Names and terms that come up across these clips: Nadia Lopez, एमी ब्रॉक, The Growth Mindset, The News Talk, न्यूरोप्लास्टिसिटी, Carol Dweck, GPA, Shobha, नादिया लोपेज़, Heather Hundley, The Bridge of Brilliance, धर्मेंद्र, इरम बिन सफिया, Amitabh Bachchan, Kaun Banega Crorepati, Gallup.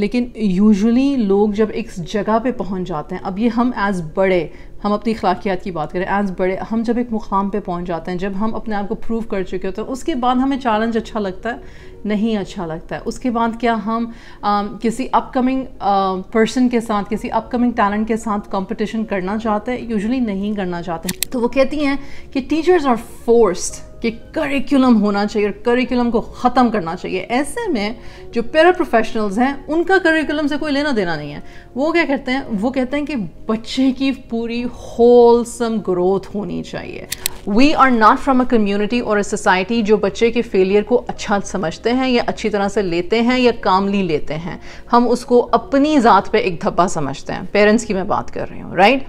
लेकिन यूजुअली लोग जब एक जगह पे पहुंच जाते हैं, अब ये हम एज़ बड़े, हम अपनी अखलाकियात की बात करें, एज़ बड़े हम जब एक मुकाम पे पहुंच जाते हैं, जब हम अपने आप को प्रूव कर चुके होते हैं, उसके बाद हमें चैलेंज अच्छा लगता है? नहीं अच्छा लगता है। उसके बाद क्या हम किसी अपकमिंग पर्सन के साथ, किसी अपकमिंग टैलेंट के साथ कंपटीशन करना चाहते हैं? यूजुअली नहीं करना चाहते हैं। तो वो कहती हैं कि टीचर्स आर फोर्स्ड कि करिकुलम होना चाहिए और करिकुलम को ख़त्म करना चाहिए। ऐसे में जो पैरा प्रोफेशनल्स हैं उनका करिकुलम से कोई लेना देना नहीं है। वो क्या कहते हैं, वो कहते हैं कि बच्चे की पूरी होलसम ग्रोथ होनी चाहिए। We are not from a community और अ सोसाइटी जो बच्चे के फेलियर को अच्छा समझते हैं या अच्छी तरह से लेते हैं या कामली लेते हैं। हम उसको अपनी ज़ात पर एक धब्बा समझते हैं। पेरेंट्स की मैं बात कर रही हूँ, राइट?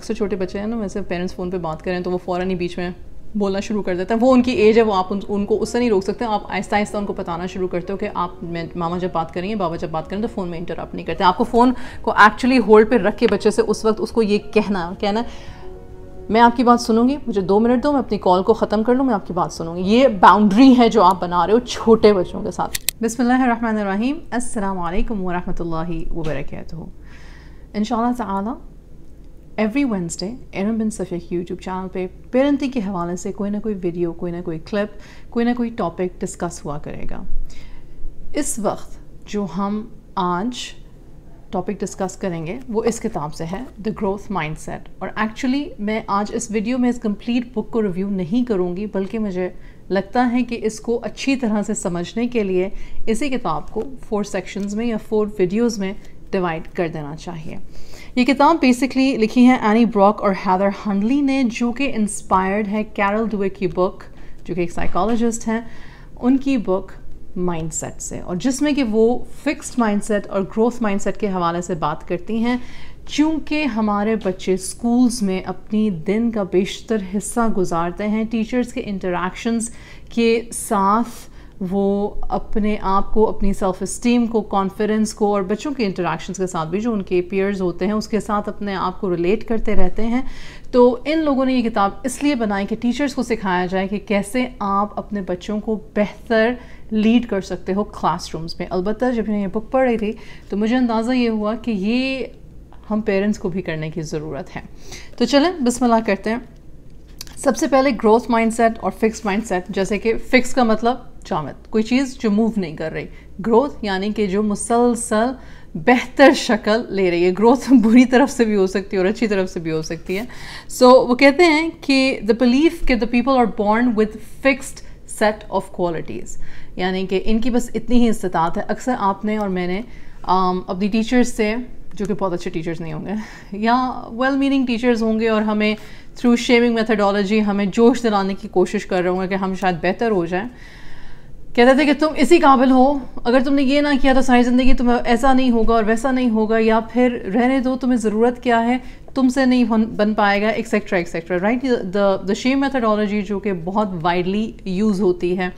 अक्सर छोटे बच्चे हैं ना, वैसे पेरेंट्स फ़ोन पर बात करें तो वो फ़ौरन ही बीच में बोलना शुरू कर देता है। वो उनकी एज है, वो आप उनको उससे नहीं रोक सकते। आप आहिस्ता आहिस्ता उनको बताना शुरू करते हो कि आप मामा जब बात करेंगे, बाबा जब बात करें, तो फ़ोन में इंटरप्ट नहीं करते। आपको फ़ोन को एक्चुअली होल्ड पे रख के बच्चे से उस वक्त उसको ये कहना मैं आपकी बात सुनूंगी, मुझे 2 मिनट दो, मैं अपनी कॉल को ख़त्म कर लूँ, मैं आपकी बात सुनूंगी। ये बाउंड्री है जो आप बना रहे हो छोटे बच्चों के साथ। बिस्मिल्लाहिर्रहमानिर्रहीम, अस्सलाम वालेकुम वरहमतुल्लाहि वबरकातुहू। इंशाल्लाह ताला एवरी वेंसडे इरम बिन सफिया के यूट्यूब चैनल पे पेरेंटिंग के हवाले से कोई ना कोई वीडियो, कोई ना कोई क्लिप, कोई ना कोई टॉपिक डिस्कस हुआ करेगा। इस वक्त जो हम आज टॉपिक डिस्कस करेंगे वो इस किताब से है, द ग्रोथ माइंडसेट। और एक्चुअली मैं आज इस वीडियो में इस कंप्लीट बुक को रिव्यू नहीं करूँगी, बल्कि मुझे लगता है कि इसको अच्छी तरह से समझने के लिए इसी किताब को 4 सेक्शंस में या 4 वीडियोज़ में डिवाइड कर देना चाहिए। ये किताब बेसिकली लिखी है एमी ब्रॉक और हैदर हंडली ने, जो कि इंस्पायर्ड है कैरल ड्वेक की बुक, जो कि एक साइकोलॉजिस्ट हैं, उनकी बुक माइंडसेट से, और जिसमें कि वो फिक्स्ड माइंडसेट और ग्रोथ माइंडसेट के हवाले से बात करती हैं। चूँकि हमारे बच्चे स्कूल्स में अपनी दिन का बेशतर हिस्सा गुजारते हैं, टीचर्स के इंटरेक्शंस के साथ वो अपने आप को, अपनी सेल्फ़ इस्टीम को, कॉन्फिडेंस को, और बच्चों के इंटरेक्शंस के साथ भी जो उनके पीयर्स होते हैं उसके साथ अपने आप को रिलेट करते रहते हैं। तो इन लोगों ने ये किताब इसलिए बनाई कि टीचर्स को सिखाया जाए कि कैसे आप अपने बच्चों को बेहतर लीड कर सकते हो क्लासरूम्स में। अलबत्ता जब मैंने ये बुक पढ़ रही थी तो मुझे अंदाज़ा ये हुआ कि ये हम पेरेंट्स को भी करने की ज़रूरत है। तो चलें बिस्मिल्लाह करते हैं। सबसे पहले ग्रोथ माइंडसेट और फिक्स्ड माइंडसेट, जैसे कि फिक्स का मतलब जामत, कोई चीज़ जो मूव नहीं कर रही, ग्रोथ यानी कि जो मुसलसल बेहतर शक्ल ले रही है। ग्रोथ बुरी तरफ से भी हो सकती है और अच्छी तरफ से भी हो सकती है। सो वो कहते हैं कि द बिलीफ कि the people are born with fixed set of qualities, यानी कि इनकी बस इतनी ही इस्तात है। अक्सर आपने और मैंने अपनी टीचर्स से, जो कि बहुत अच्छे टीचर्स नहीं होंगे या वेल मीनिंग टीचर्स होंगे, और हमें थ्रू शेमिंग मेथडोलॉजी हमें जोश दिलाने की कोशिश कर रहे होंगे कि हम शायद बेहतर हो जाएं, कहते थे कि तुम इसी काबिल हो, अगर तुमने ये ना किया तो सारी ज़िंदगी तुम्हें ऐसा नहीं होगा और वैसा नहीं होगा, या फिर रहने दो, तुम्हें ज़रूरत क्या है, तुमसे नहीं बन पाएगा, etcetera etcetera, right? The same methodology जो कि बहुत वाइडली यूज़ होती है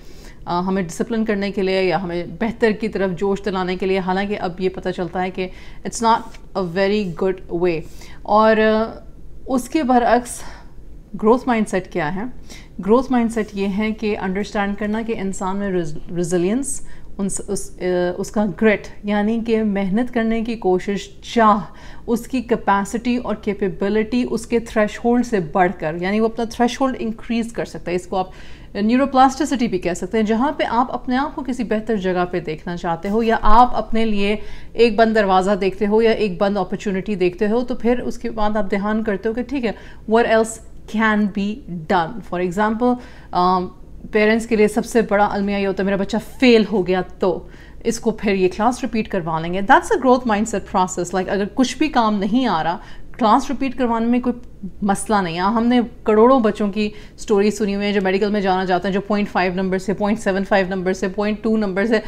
हमें डिसिप्लिन करने के लिए या हमें बेहतर की तरफ जोश दिलाने के लिए। हालांकि अब ये पता चलता है कि it's not a very good way. और उसके बरअक्स ग्रोथ माइंडसेट क्या है? ग्रोथ माइंडसेट ये है कि अंडरस्टैंड करना कि इंसान में रेजिलियंस, उसका ग्रिट, यानी कि मेहनत करने की कोशिश, चाह, उसकी कैपेसिटी और कैपेबिलिटी उसके थ्रेशहोल्ड से बढ़कर, यानी वो अपना थ्रेशहोल्ड इंक्रीज़ कर सकता है। इसको आप न्यूरोप्लास्टिसिटी भी कह सकते हैं, जहाँ पे आप अपने आप को किसी बेहतर जगह पे देखना चाहते हो, या आप अपने लिए एक बंद दरवाज़ा देखते हो या एक बंद अपॉर्चुनिटी देखते हो, तो फिर उसके बाद आप ध्यान करते हो कि ठीक है, what else can be done. For example parents के लिए सबसे बड़ा अलमिया ये होता है, मेरा बच्चा फेल हो गया तो इसको फिर ये क्लास रिपीट करवा लेंगे। That's a growth mindset process. Like अगर कुछ भी काम नहीं आ रहा, क्लास रिपीट करवाने में कोई मसला नहीं है। हमने करोड़ों बच्चों की स्टोरी सुनी हुई है जो मेडिकल में जाना चाहते हैं, जो 0.5 नंबर से, 0.75 नंबर से, 0.2 नंबर से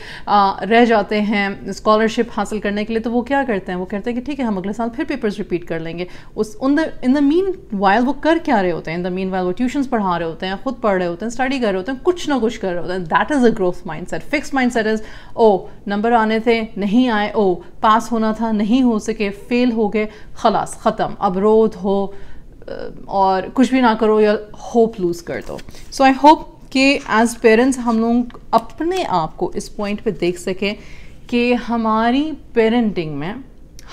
रह जाते हैं स्कॉलरशिप हासिल करने के लिए। तो वो क्या करते हैं, वो कहते हैं कि ठीक है, हम अगले साल फिर पेपर्स रिपीट कर लेंगे। इन द मीन वाइल वो कर क्या रहे होते हैं? इन द मीन वाइल वो ट्यूशन्स पढ़ा रहे होते हैं, खुद पढ़ रहे होते हैं, स्टडी कर रहे होते हैं, कुछ ना कुछ कर रहे होते हैं। That is a growth mind set. Fix mind set is, O number आने थे नहीं आए, ओ पास होना था नहीं हो सके, फेल हो गए, खलास ख़त्म, अब रो धो और कुछ भी ना करो या होप लूज़ कर दो। सो आई होप कि एज़ पेरेंट्स हम लोग अपने आप को इस पॉइंट पे देख सकें कि हमारी पेरेंटिंग में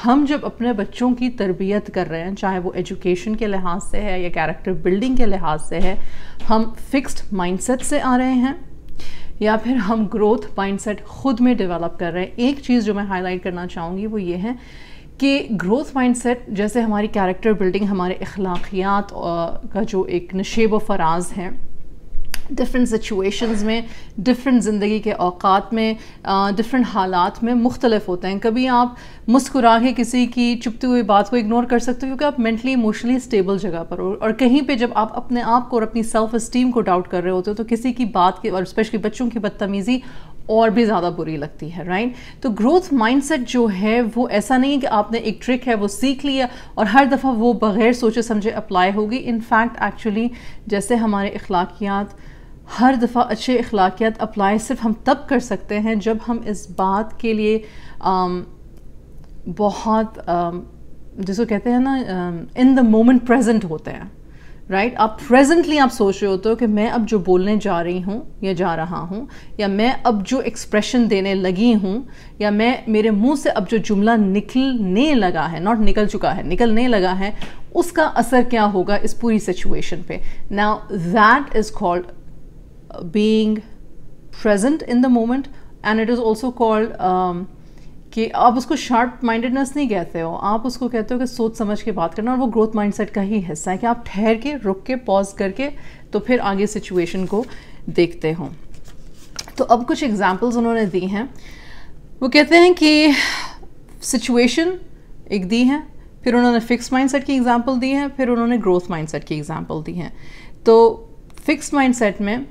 हम जब अपने बच्चों की तरबियत कर रहे हैं, चाहे वो एजुकेशन के लिहाज से है या कैरेक्टर बिल्डिंग के लिहाज से है, हम फिक्स्ड माइंडसेट से आ रहे हैं या फिर हम ग्रोथ माइंडसेट खुद में डेवलप कर रहे हैं। एक चीज़ जो मैं हाईलाइट करना चाहूँगी वो ये है कि ग्रोथ माइंडसेट जैसे हमारी कैरेक्टर बिल्डिंग, हमारे अखलाकियात का जो एक नशेब व फराज है, डिफरेंट सिचुएशंस में, डिफरेंट ज़िंदगी के औकात में, डिफरेंट हालात में मुख्तलिफ होते हैं। कभी आप मुस्कुरा के किसी की चुपती हुई बात को इग्नोर कर सकते हो क्योंकि आप मेंटली इमोशनली स्टेबल जगह पर हो, और कहीं पे जब आप अपने आप को और अपनी सेल्फ इस्टीम को डाउट कर रहे होते हो तो किसी की बात के और स्पेशली बच्चों की बदतमीज़ी और भी ज़्यादा बुरी लगती है, राइट। तो ग्रोथ माइंडसेट जो है वो ऐसा नहीं है कि आपने एक ट्रिक है वो सीख लिया और हर दफ़ा वो बग़ैर सोचे समझे अप्लाई होगी। इनफैक्ट एक्चुअली जैसे हमारे अखलाकियात, हर दफ़ा अच्छे अखलाकियात अप्लाई सिर्फ हम तब कर सकते हैं जब हम इस बात के लिए बहुत जिसको कहते हैं ना इन द मोमेंट प्रेजेंट होते हैं, राइट। आप प्रेजेंटली आप सोच रहे होते हो कि मैं अब जो बोलने जा रही हूँ या जा रहा हूँ, या मैं अब जो एक्सप्रेशन देने लगी हूँ, या मैं मेरे मुंह से अब जो जुमला निकलने लगा है, नॉट निकल चुका है, निकलने लगा है, उसका असर क्या होगा इस पूरी सिचुएशन पे। Now that is called being present in the moment, and it is also called कि आप उसको शार्प माइंडेडनेस नहीं कहते हो, आप उसको कहते हो कि सोच समझ के बात करना, और वो ग्रोथ माइंडसेट का ही हिस्सा है कि आप ठहर के, रुक के, पॉज करके तो फिर आगे सिचुएशन को देखते हो। तो अब कुछ एग्जाम्पल्स उन्होंने दी हैं। वो कहते हैं कि सिचुएशन एक दी है, फिर उन्होंने फिक्स्ड माइंडसेट की एग्जाम्पल दी है, फिर उन्होंने ग्रोथ माइंडसेट की एग्जाम्पल दी है। तो फिक्स्ड माइंडसेट में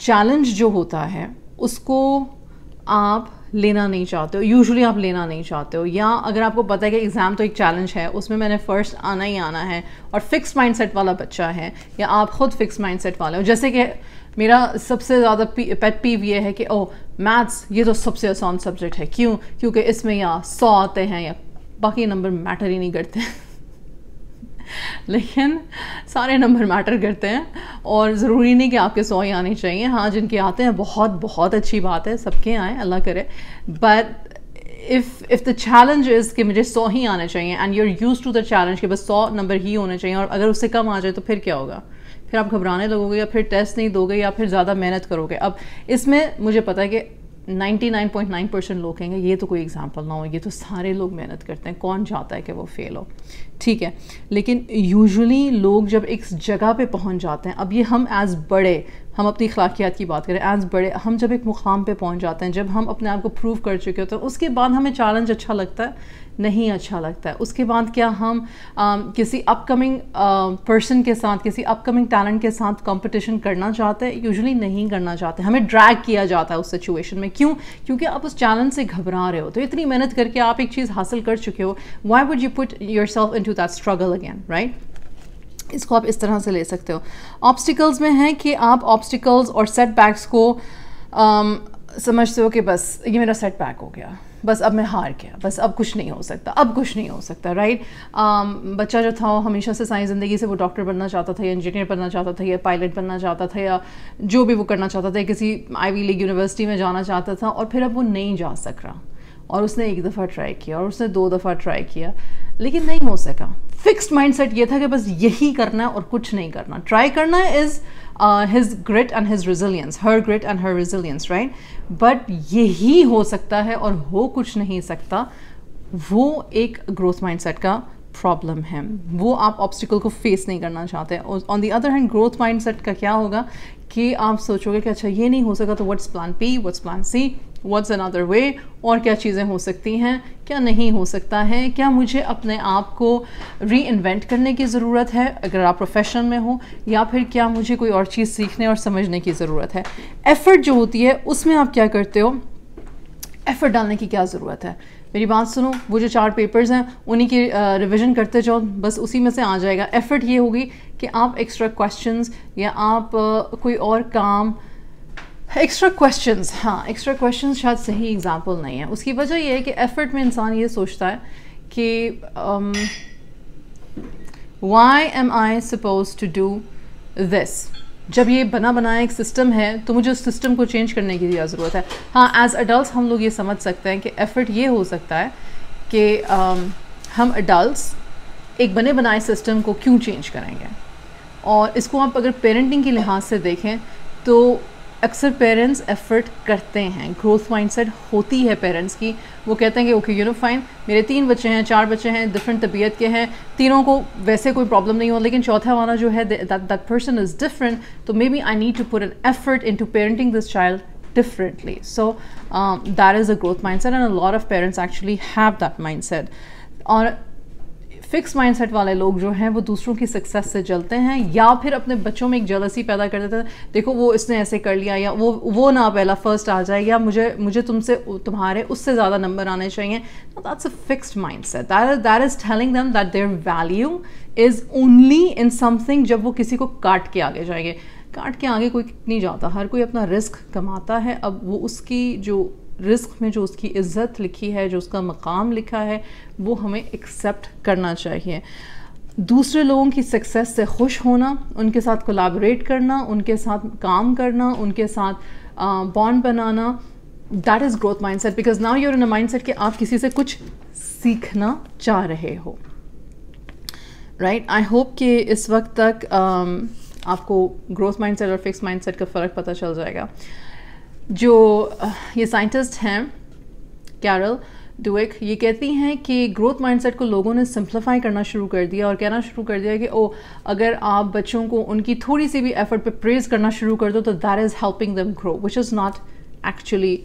चैलेंज जो होता है उसको आप लेना नहीं चाहते हो, यूजुअली आप लेना नहीं चाहते हो, या अगर आपको पता है कि एग्ज़ाम तो एक चैलेंज है, उसमें मैंने फर्स्ट आना ही आना है, और फिक्स्ड माइंडसेट वाला बच्चा है या आप खुद फिक्स्ड माइंडसेट वाले हो। जैसे कि मेरा सबसे ज़्यादा पेट पीव ये है कि ओ मैथ्स ये तो सबसे आसान सब्जेक्ट है, क्यों? क्योंकि इसमें या 100 आते हैं या बाकी नंबर मैटर ही नहीं करते लेकिन सारे नंबर मैटर करते हैं, और ज़रूरी नहीं कि आपके 100 ही आने चाहिए। हाँ, जिनके आते हैं बहुत बहुत अच्छी बात है, सबके आए अल्लाह करे, but if the challenge is कि मुझे 100 ही आने चाहिए and you are use to the challenge कि बस 100 नंबर ही होने चाहिए, और अगर उससे कम आ जाए तो फिर क्या होगा? फिर आप घबराने लगोगे, या फिर टेस्ट नहीं दोगे, या फिर ज़्यादा मेहनत करोगे। अब इसमें मुझे पता है कि 99.9% लोग कहेंगे ये तो कोई एग्जाम्पल ना हो, ये तो सारे लोग मेहनत करते हैं, कौन चाहता है कि वो फेल हो, ठीक है। लेकिन यूजुअली लोग जब एक जगह पे पहुंच जाते हैं, अब ये हम एज़ बड़े, हम अपनी अखलाकियात की बात करें, एज़ बड़े हम जब एक मुकाम पे पहुंच जाते हैं, जब हम अपने आप को प्रूव कर चुके होते हैं, उसके बाद हमें चैलेंज अच्छा लगता है, नहीं अच्छा लगता है। उसके बाद क्या हम किसी अपकमिंग पर्सन के साथ, किसी अपकमिंग टैलेंट के साथ कंपटीशन करना चाहते हैं? यूजुअली नहीं करना चाहते, हमें ड्रैग किया जाता है उस सिचुएशन में। क्यों? क्योंकि आप उस चैलेंज से घबरा रहे हो, तो इतनी मेहनत करके आप एक चीज़ हासिल कर चुके हो, why would you put yourself into that struggle again, right. इसको आप इस तरह से ले सकते हो। ऑब्स्टिकल्स में है कि आप ऑब्स्टिकल्स और सेटबैक्स को समझते हो कि बस ये मेरा सेटबैक हो गया, बस अब मैं हार गया, बस अब कुछ नहीं हो सकता, अब कुछ नहीं हो सकता, राइट। बच्चा जो था हमेशा से सारी ज़िंदगी से वो डॉक्टर बनना चाहता था, या इंजीनियर बनना चाहता था, या पायलट बनना चाहता था, या जो भी वो करना चाहता था, किसी आईवी लीग यूनिवर्सिटी में जाना चाहता था, और फिर अब वो नहीं जा सक रहा, और उसने एक दफ़ा ट्राई किया, और उसने 2 दफ़ा ट्राई किया, लेकिन नहीं हो सका। फिक्स्ड माइंडसेट ये था कि बस यही करना है और कुछ नहीं करना। ट्राई करना is his grit and his resilience, her grit and her resilience, right. But यही हो सकता है और हो कुछ नहीं सकता, वो एक ग्रोथ माइंडसेट का प्रॉब्लम है, वो आप ऑब्स्टिकल को फेस नहीं करना चाहते। On the other hand growth mindset का क्या होगा कि आप सोचोगे कि अच्छा ये नहीं हो सका तो what's plan B, what's plan C, what's another way, और क्या चीज़ें हो सकती हैं, क्या नहीं हो सकता है, क्या मुझे अपने आप को रीइन्वेंट करने की ज़रूरत है अगर आप प्रोफेशन में हो, या फिर क्या मुझे कोई और चीज़ सीखने और समझने की ज़रूरत है। एफ़र्ट जो होती है उसमें आप क्या करते हो, एफ़र्ट डालने की क्या ज़रूरत है, मेरी बात सुनो, वो जो 4 पेपर्स हैं उन्हीं की रिवीजन करते जाओ, बस उसी में से आ जाएगा। एफ़र्ट ये होगी कि आप एक्स्ट्रा क्वेश्चंस या आप कोई और काम, एक्स्ट्रा क्वेश्चंस, हाँ एक्स्ट्रा क्वेश्चंस शायद सही एग्जांपल नहीं है। उसकी वजह ये है कि एफ़र्ट में इंसान ये सोचता है कि why am I suppose to do this, जब ये बना बनाया एक सिस्टम है तो मुझे उस सिस्टम को चेंज करने की क्या ज़रूरत है। हाँ, एज अडल्ट हम लोग ये समझ सकते हैं कि एफर्ट ये हो सकता है कि हम अडल्ट्स एक बने बनाए सिस्टम को क्यों चेंज करेंगे। और इसको आप अगर पेरेंटिंग के लिहाज से देखें तो अक्सर पेरेंट्स एफर्ट करते हैं, ग्रोथ माइंडसेट होती है पेरेंट्स की। वो कहते हैं कि ओके यू नो फाइन, मेरे 3 बच्चे हैं, 4 बच्चे हैं, डिफरेंट तबीयत के हैं, तीनों को वैसे कोई प्रॉब्लम नहीं हो, लेकिन चौथा वाला जो है दैट पर्सन इज़ डिफरेंट, तो maybe I need to put an effort into parenting this child differently. So that is a growth mindset and a lot of parents actually have that mindset. और fix mindset वाले लोग जो हैं वो दूसरों की success से जलते हैं या फिर अपने बच्चों में एक जेलसी पैदा कर देते हैं, देखो वो इसने ऐसे कर लिया, या वो ना पहला फर्स्ट आ जाए, या मुझे तुमसे तुम्हारे उससे ज़्यादा नंबर आने चाहिए। That's a fixed mindset. That is telling them that their value is only in something. जब वो किसी को काट के आगे जाएंगे, काट के आगे कोई नहीं जाता, हर कोई अपना रिस्क कमाता है। अब वो उसकी जो रिस्क में जो उसकी इज़्ज़त लिखी है, जो उसका मकाम लिखा है, वो हमें एक्सेप्ट करना चाहिए। दूसरे लोगों की सक्सेस से खुश होना, उनके साथ कोलैबोरेट करना, उनके साथ काम करना, उनके साथ बॉन्ड बनाना, that is growth mindset. Because now you are in a mindset कि आप किसी से कुछ सीखना चाह रहे हो, राइट। आई होप कि इस वक्त तक आपको ग्रोथ माइंडसेट और फिक्स माइंडसेट का फ़र्क पता चल जाएगा। जो ये साइंटिस्ट हैं कैरल ड्वेक, ये कहती हैं कि ग्रोथ माइंडसेट को लोगों ने सिंप्लीफाई करना शुरू कर दिया और कहना शुरू कर दिया कि ओ अगर आप बच्चों को उनकी थोड़ी सी भी एफर्ट पे प्रेज करना शुरू कर दो तो that is helping them grow, which is not actually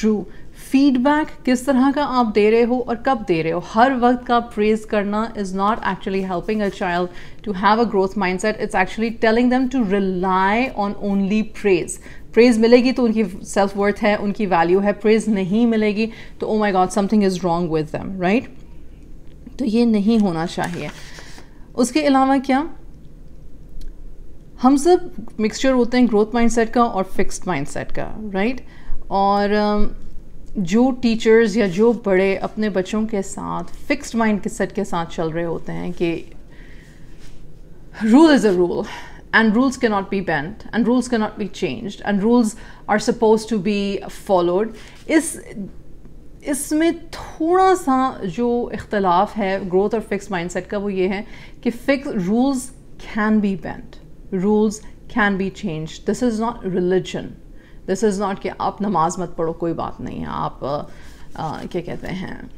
true. Feedback किस तरह का आप दे रहे हो और कब दे रहे हो, हर वक्त का प्रेज करना is not actually helping a child to have a growth mindset. It's actually telling them to rely on only praise. Praise मिलेगी तो उनकी सेल्फ वर्थ है, उनकी वैल्यू है, प्रेज़ नहीं मिलेगी तो oh my god something is wrong with them, right. तो ये नहीं होना चाहिए। उसके अलावा क्या, हम सब मिक्सचर होते हैं ग्रोथ माइंडसेट का और फिक्स्ड माइंडसेट का, राइट। और जो टीचर्स या जो बड़े अपने बच्चों के साथ फिक्स्ड माइंडसेट के साथ चल रहे होते हैं कि rule is a rule and rules cannot be bent and rules cannot be changed and rules are supposed to be followed, इसमें थोड़ा सा जो इख्तलाफ है ग्रोथ और फिक्स्ड माइंडसेट का वो ये है कि fixed rules can be bent, rules can be change. This is not religion, this is not कि आप नमाज मत पढ़ो कोई बात नहीं है, आप क्या कहते हैं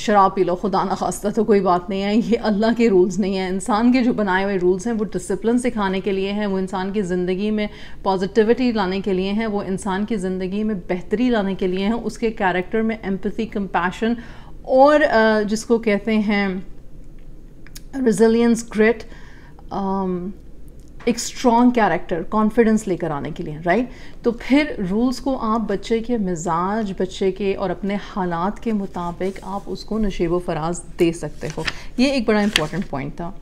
शराब पी लो खुदा ना खास्ता तो कोई बात नहीं है। ये अल्लाह के रूल्स नहीं हैं, इंसान के जो बनाए हुए रूल्स हैं वो डिसिप्लिन सिखाने के लिए हैं, वो इंसान की ज़िंदगी में पॉजिटिविटी लाने के लिए हैं, वो इंसान की ज़िंदगी में बेहतरी लाने के लिए हैं, उसके कैरेक्टर में एम्पैथी, कंपैशन और जिसको कहते हैं रेजिलियंस, ग्रिट, एक स्ट्रॉन्ग कैरेक्टर, कॉन्फिडेंस लेकर आने के लिए, राइट। तो फिर रूल्स को आप बच्चे के मिजाज, बच्चे के और अपने हालात के मुताबिक आप उसको नशेब व फराज दे सकते हो। ये एक बड़ा इंपॉर्टेंट पॉइंट था।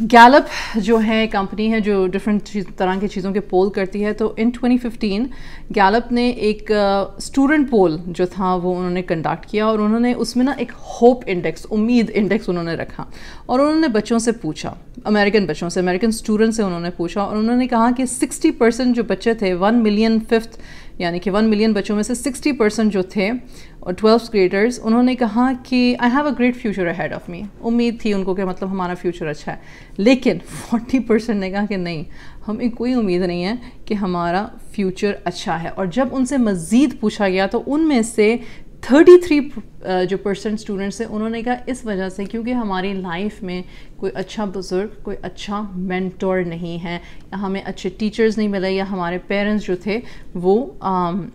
गैलप जो है कंपनी है जो डिफरेंट तरह की चीज़ों के पोल करती है, तो इन 2015 गैलप ने एक स्टूडेंट पोल जो था वो उन्होंने कंडक्ट किया और उन्होंने उसमें ना एक होप इंडेक्स, उम्मीद इंडेक्स उन्होंने रखा और उन्होंने बच्चों से पूछा, अमेरिकन बच्चों से, अमेरिकन स्टूडेंट से उन्होंने पूछा और उन्होंने कहा कि 60% जो बच्चे थे 1,000,000 यानी कि 1 मिलियन बच्चों में से 60% जो थे और 12th ग्रेडर्स, उन्होंने कहा कि I have a great future ahead of me. उम्मीद थी उनको कि मतलब हमारा फ्यूचर अच्छा है। लेकिन 40% ने कहा कि नहीं, हमें कोई उम्मीद नहीं है कि हमारा फ्यूचर अच्छा है। और जब उनसे मज़ीद पूछा गया तो उनमें से 33% स्टूडेंट्स हैं उन्होंने कहा इस वजह से क्योंकि हमारी लाइफ में कोई अच्छा बुज़ुर्ग, कोई अच्छा मेंटोर नहीं है, या हमें अच्छे टीचर्स नहीं मिले, या हमारे पेरेंट्स जो थे वो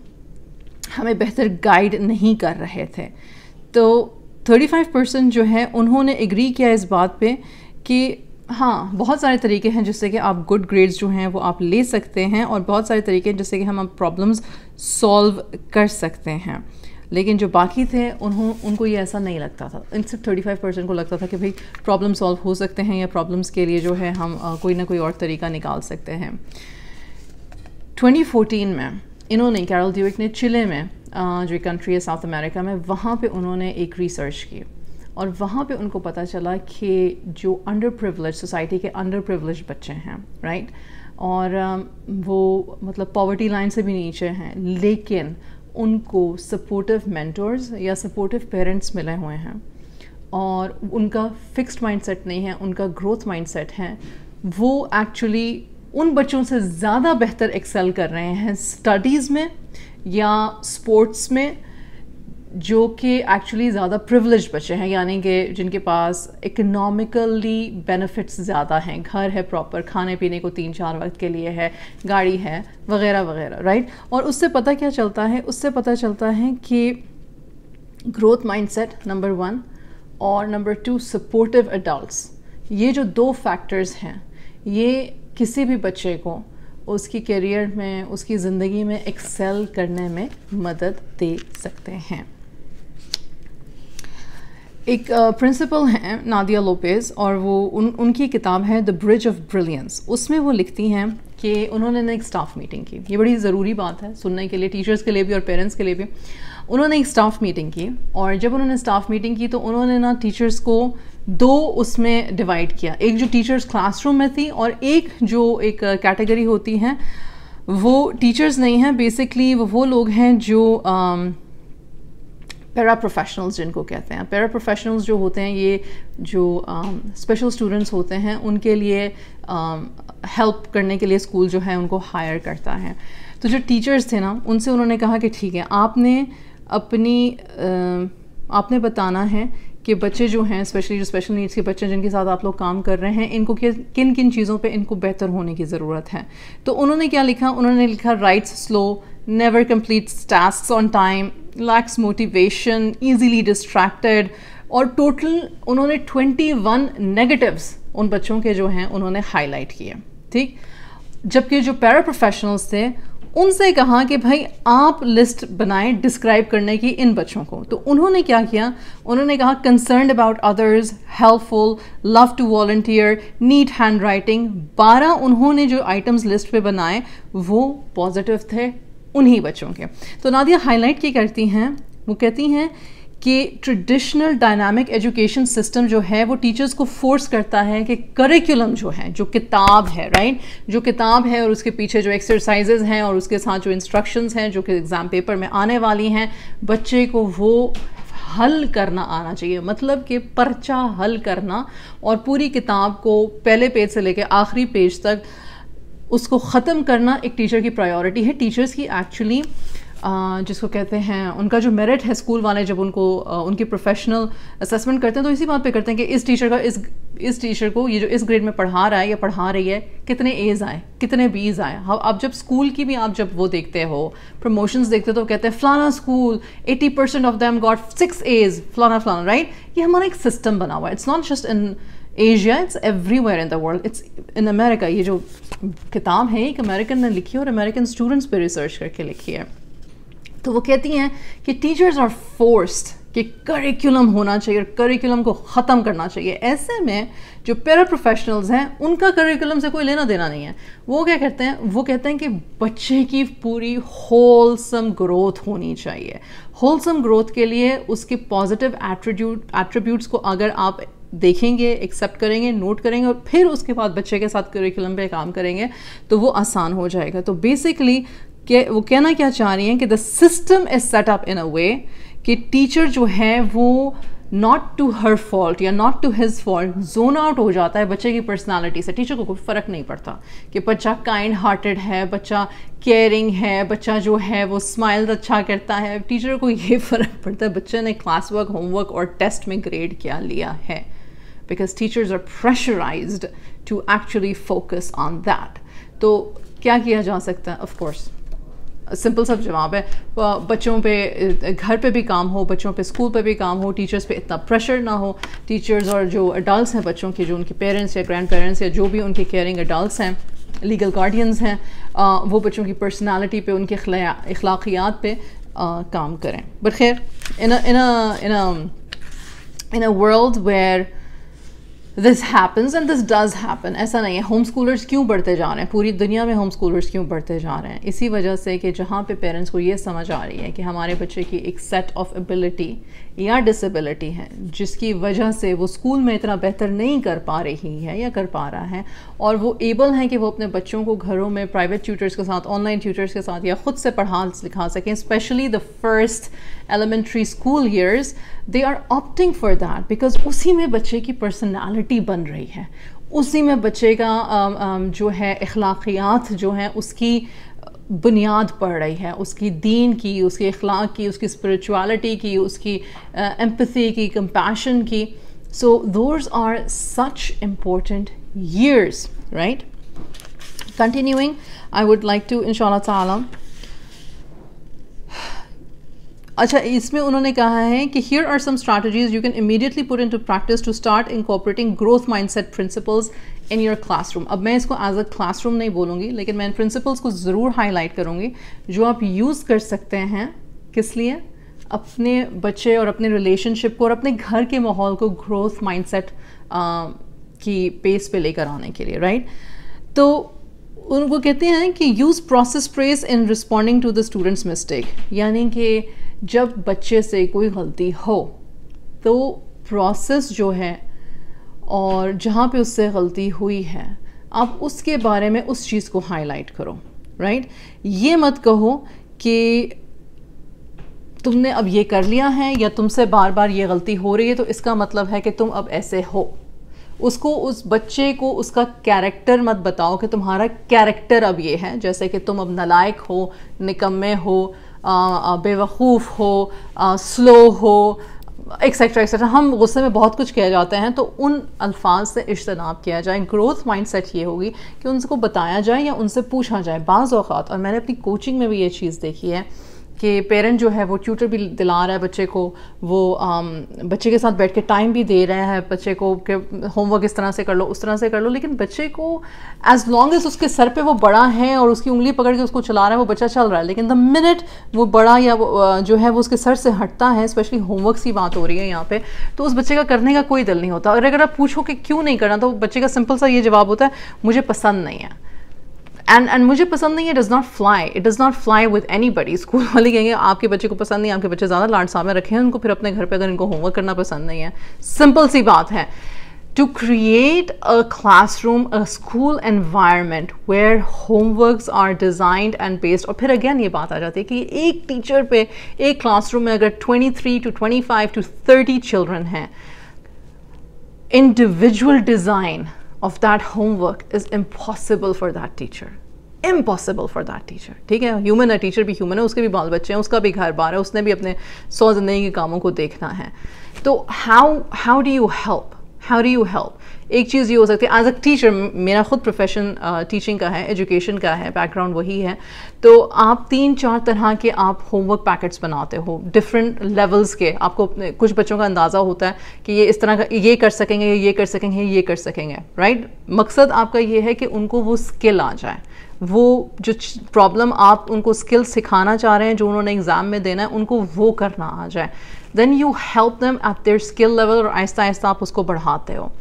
हमें बेहतर गाइड नहीं कर रहे थे। तो 35% जो है उन्होंने एग्री किया इस बात पे कि हाँ बहुत सारे तरीके हैं जिससे कि आप गुड ग्रेड्स जो हैं वो आप ले सकते हैं और बहुत सारे तरीके हैं जिससे कि हम प्रॉब्लम्स सॉल्व कर सकते हैं। लेकिन जो बाकी थे उनको ये ऐसा नहीं लगता था। इन सिर्फ 35% को लगता था कि भाई प्रॉब्लम सॉल्व हो सकते हैं या प्रॉब्लम्स के लिए जो है हम कोई ना कोई और तरीका निकाल सकते हैं। 2014 में इन्होंने, कैरल ड्वेक ने, चिले में जो कंट्री है साउथ अमेरिका में, वहाँ पे उन्होंने एक रिसर्च की और वहाँ पे उनको पता चला कि जो अंडर प्रिविलेज सोसाइटी के अंडर प्रिविलेज बच्चे हैं राइट, और वो मतलब पॉवर्टी लाइन से भी नीचे हैं, लेकिन उनको सपोर्टिव मेंटर्स या सपोर्टिव पेरेंट्स मिले हुए हैं और उनका फिक्स्ड माइंडसेट नहीं है, उनका ग्रोथ माइंडसेट है, वो एक्चुअली उन बच्चों से ज़्यादा बेहतर एक्सेल कर रहे हैं स्टडीज़ में या स्पोर्ट्स में, जो कि एक्चुअली ज़्यादा प्रिविलेज बच्चे हैं, यानी कि जिनके पास इकोनॉमिकली बेनिफिट्स ज़्यादा हैं, घर है प्रॉपर, खाने पीने को 3-4 वक्त के लिए है, गाड़ी है वगैरह वगैरह राइट। और उससे पता क्या चलता है, उससे पता चलता है कि ग्रोथ माइंडसेट नंबर 1 और नंबर 2 सपोर्टिव एडल्ट्स, ये जो 2 फैक्टर्स हैं ये किसी भी बच्चे को उसकी करियर में, उसकी ज़िंदगी में एक्सेल करने में मदद दे सकते हैं। एक प्रिंसिपल हैं नादिया लोपेज़ और वो उनकी किताब है द ब्रिज ऑफ ब्रिलियंस, उसमें वो लिखती हैं कि उन्होंने ना एक स्टाफ मीटिंग की, ये बड़ी ज़रूरी बात है सुनने के लिए टीचर्स के लिए भी और पेरेंट्स के लिए भी। उन्होंने एक स्टाफ मीटिंग की और जब उन्होंने स्टाफ मीटिंग की तो उन्होंने ना टीचर्स को 2 उसमें डिवाइड किया, एक जो टीचर्स क्लासरूम में थी और एक जो एक कैटेगरी होती है वो टीचर्स नहीं हैं, बेसिकली वो लोग हैं जो पैरा प्रोफेशनल्स जिनको कहते हैं। पैरा प्रोफेशनल्स जो होते हैं ये जो स्पेशल स्टूडेंट्स होते हैं उनके लिए हेल्प करने के लिए स्कूल जो है उनको हायर करता है। तो जो टीचर्स थे ना उनसे उन्होंने कहा कि ठीक है आपने बताना है कि बच्चे जो हैं स्पेशली जो स्पेशल नीड्स के बच्चे जिनके साथ आप लोग काम कर रहे हैं इनको किन किन चीज़ों पे इनको बेहतर होने की ज़रूरत है। तो उन्होंने क्या लिखा, उन्होंने लिखा writes slow, never completes task on time, lacks motivation, easily distracted, और टोटल उन्होंने 21 नेगेटिव्स उन बच्चों के जो हैं उन्होंने हाईलाइट किए। ठीक, जबकि जो पैरा प्रोफेशनल्स थे उनसे कहा कि भाई आप लिस्ट बनाएं डिस्क्राइब करने की इन बच्चों को। तो उन्होंने क्या किया, उन्होंने कहा concerned about others, helpful, love to volunteer, neat hand writing, 12 उन्होंने जो आइटम्स लिस्ट पे बनाए वो पॉजिटिव थे उन्हीं बच्चों के। तो नादिया हाईलाइट क्या करती हैं, वो कहती हैं कि ट्रेडिशनल डायनामिक एजुकेशन सिस्टम जो है वो टीचर्स को फोर्स करता है कि करिकुलम जो है, जो किताब है राइट, जो किताब है और उसके पीछे जो एक्सरसाइजेज हैं और उसके साथ जो इंस्ट्रक्शंस हैं जो कि एग्ज़ाम पेपर में आने वाली हैं, बच्चे को वो हल करना आना चाहिए, मतलब कि पर्चा हल करना और पूरी किताब को पहले पेज से लेकर आखिरी पेज तक उसको ख़त्म करना एक टीचर की प्रायोरिटी है। टीचर्स की एक्चुअली जिसको कहते हैं उनका जो मेरिट है, स्कूल वाले जब उनको उनकी प्रोफेशनल असेसमेंट करते हैं तो इसी बात पे करते हैं कि इस टीचर को ये जो इस ग्रेड में पढ़ा रहा है या पढ़ा रही है कितने A's आए, कितने B's आए। हाँ, आप जब स्कूल की भी आप जब वो देखते हो प्रमोशंस देखते हो तो कहते हैं फलाना school 80% of them got 6 A's फलाना फलाना राइट। ये हमारा एक सिस्टम बना हुआ है, it's not just in Asia, it's everywhere in the world, it's in America. ये जो किताब है एक अमेरिकन ने लिखी है और अमेरिकन स्टूडेंट्स पर रिसर्च करके लिखी है। तो वो कहती हैं कि टीचर्स आर फोर्स्ड कि करिकुलम होना चाहिए और करिकुलम को ख़त्म करना चाहिए। ऐसे में जो पैरा प्रोफेशनल्स हैं उनका करिकुलम से कोई लेना देना नहीं है। वो क्या करते हैं, वो कहते हैं कि बच्चे की पूरी होलसम ग्रोथ होनी चाहिए। होलसम ग्रोथ के लिए उसके पॉजिटिव एट्रीब्यूट्स को अगर आप देखेंगे, एक्सेप्ट करेंगे, नोट करेंगे और फिर उसके बाद बच्चे के साथ करिकुलम पे काम करेंगे तो वो आसान हो जाएगा। तो बेसिकली वो कहना क्या चाह रही हैं कि the system is set up in a way कि टीचर जो है वो नॉट टू हर फॉल्ट या not to his fault zone out हो जाता है बच्चे की पर्सनालिटी से। टीचर को कोई फ़र्क नहीं पड़ता कि बच्चा काइंड हार्टेड है, बच्चा केयरिंग है, बच्चा जो है वो स्माइल अच्छा करता है। टीचर को ये फ़र्क पड़ता है बच्चे ने क्लास वर्क, होमवर्क और टेस्ट में ग्रेड क्या लिया है, because teachers are pressurized to actually focus on that. तो क्या किया जा सकता है, ऑफकोर्स सिंपल सब जवाब है, बच्चों पे घर पे भी काम हो, बच्चों पे स्कूल पे भी काम हो, टीचर्स पे इतना प्रेशर ना हो। टीचर्स और जो एडल्ट्स हैं बच्चों के, जो उनके पेरेंट्स या ग्रैंड पेरेंट्स या जो भी उनके केयरिंग एडल्ट्स हैं, लीगल गार्डियंस हैं, वो बच्चों की पर्सनालिटी पे, उनके अखलाकियात पे काम करें। बट खैर in a world where this happens and this does happen. ऐसा नहीं है. होम स्कूलर्स क्यों बढ़ते जा रहे हैं, पूरी दुनिया में होम स्कूलर्स क्यों बढ़ते जा रहे हैं, इसी वजह से कि जहाँ पे पेरेंट्स को ये समझ आ रही है कि हमारे बच्चे की एक सेट ऑफ एबिलिटी या डिसेबिलिटी है जिसकी वजह से वो स्कूल में इतना बेहतर नहीं कर पा रही है या कर पा रहा है, और वो एबल हैं कि वो अपने बच्चों को घरों में प्राइवेट ट्यूटर्स के साथ, ऑनलाइन ट्यूटर्स के साथ या ख़ुद से पढ़ा लिखा सकें. Specially the first elementary school years they are opting for that because उसी में बच्चे की पर्सनैलिटी बन रही है, उसी में बच्चे का जो है अखलाकियात जो हैं उसकी बुनियाद पड़ रही है, उसकी दीन की, उसके अखलाक की, उसकी स्पिरिचुअलिटी की, उसकी एम्पैथी की, कंपैशन की. So those are such important years, right. Continuing, I would like to इंशाल्लाह ताला. अच्छा, इसमें उन्होंने कहा है कि here are some strategies you can immediately put into practice to start incorporating growth mindset principles in your classroom. अब मैं इसको as a classroom नहीं बोलूँगी, लेकिन मैं इन principles को ज़रूर highlight करूँगी जो आप use कर सकते हैं. किस लिए? अपने बच्चे और अपने relationship को और अपने घर के माहौल को growth mindset की पेस पे लेकर आने के लिए, राइट. तो उनको कहते हैं कि use process phrase in responding to the students mistake, यानी कि जब बच्चे से कोई गलती हो तो प्रोसेस जो है और जहाँ पे उससे गलती हुई है आप उसके बारे में उस चीज़ को हाईलाइट करो, राइट. ये मत कहो कि तुमने अब ये कर लिया है या तुमसे बार बार ये गलती हो रही है तो इसका मतलब है कि तुम अब ऐसे हो. उसको, उस बच्चे को उसका कैरेक्टर मत बताओ कि तुम्हारा कैरेक्टर अब ये है, जैसे कि तुम अब नालायक हो, निकम्मे हो, बेवकूफ़ हो, स्लो हो, एक्सेट्रा एक्सेट्रा. हम गुस्से में बहुत कुछ कह जाते हैं, तो उन अल्फाज से इज्तनाब किया जाए. ग्रोथ माइंडसेट ये होगी कि उनको बताया जाए या उनसे पूछा जाए. बाज़ औक़ात, और मैंने अपनी कोचिंग में भी ये चीज़ देखी है कि पेरेंट जो है वो ट्यूटर भी दिला रहा है बच्चे को, वो बच्चे के साथ बैठ के टाइम भी दे रहे हैं बच्चे को कि होमवर्क इस तरह से कर लो, उस तरह से कर लो, लेकिन बच्चे को एज लॉन्ग एज उसके सर पे वो बड़ा है और उसकी उंगली पकड़ के उसको चला रहा है वो बच्चा चल रहा है. लेकिन द मिनट वो बड़ा या वो, जो है वो उसके सर से हटता है, स्पेशली होमवर्क की बात हो रही है यहाँ पर, तो उस बच्चे का करने का कोई दिल नहीं होता. और अगर आप पूछो कि क्यों नहीं करना तो बच्चे का सिंपल सा ये जवाब होता है, मुझे पसंद नहीं है. एंड मुझे पसंद नहीं है does not fly, it does not fly with anybody. School वाले कहेंगे आपके बच्चे को पसंद नहीं, आपके बच्चे ज़्यादा लाड सामने रखे हैं उनको, फिर अपने घर पे अगर इनको होमवर्क करना पसंद नहीं है. सिंपल सी बात है. To create a classroom, a school environment where homeworks are designed and based. और फिर अगेन ये बात आ जाती है कि एक टीचर पे, एक क्लासरूम में अगर 23 to 25 to 30 चिल्ड्रन हैं, individual design of that homework is impossible for that teacher, impossible for that teacher. ठीक है, human है, teacher भी human है, उसके भी बाल बच्चे हैं, उसका भी घर बार है, उसने भी अपने 100 ज़िंदगी के कामों को देखना है. तो how do you help, how do you help? एक चीज़ ये हो सकती है, as a teacher, मेरा ख़ुद प्रोफेशन teaching का है, एजुकेशन का है, बैकग्राउंड वही है, तो आप 3-4 तरह के आप होमवर्क पैकेट्स बनाते हो डिफरेंट लेवल्स के. आपको अपने कुछ बच्चों का अंदाज़ा होता है कि ये इस तरह का ये कर सकेंगे, ये कर सकेंगे, ये कर सकेंगे, राइट. मकसद आपका ये है कि उनको वो स्किल आ जाए, वो जो प्रॉब्लम आप उनको स्किल सिखाना चाह रहे हैं, जो उन्होंने एग्ज़ाम में देना है, उनको वो करना आ जाए. Then you help them at their skill level, और आहिस्ता आहिस्ता आप उसको बढ़ाते हो.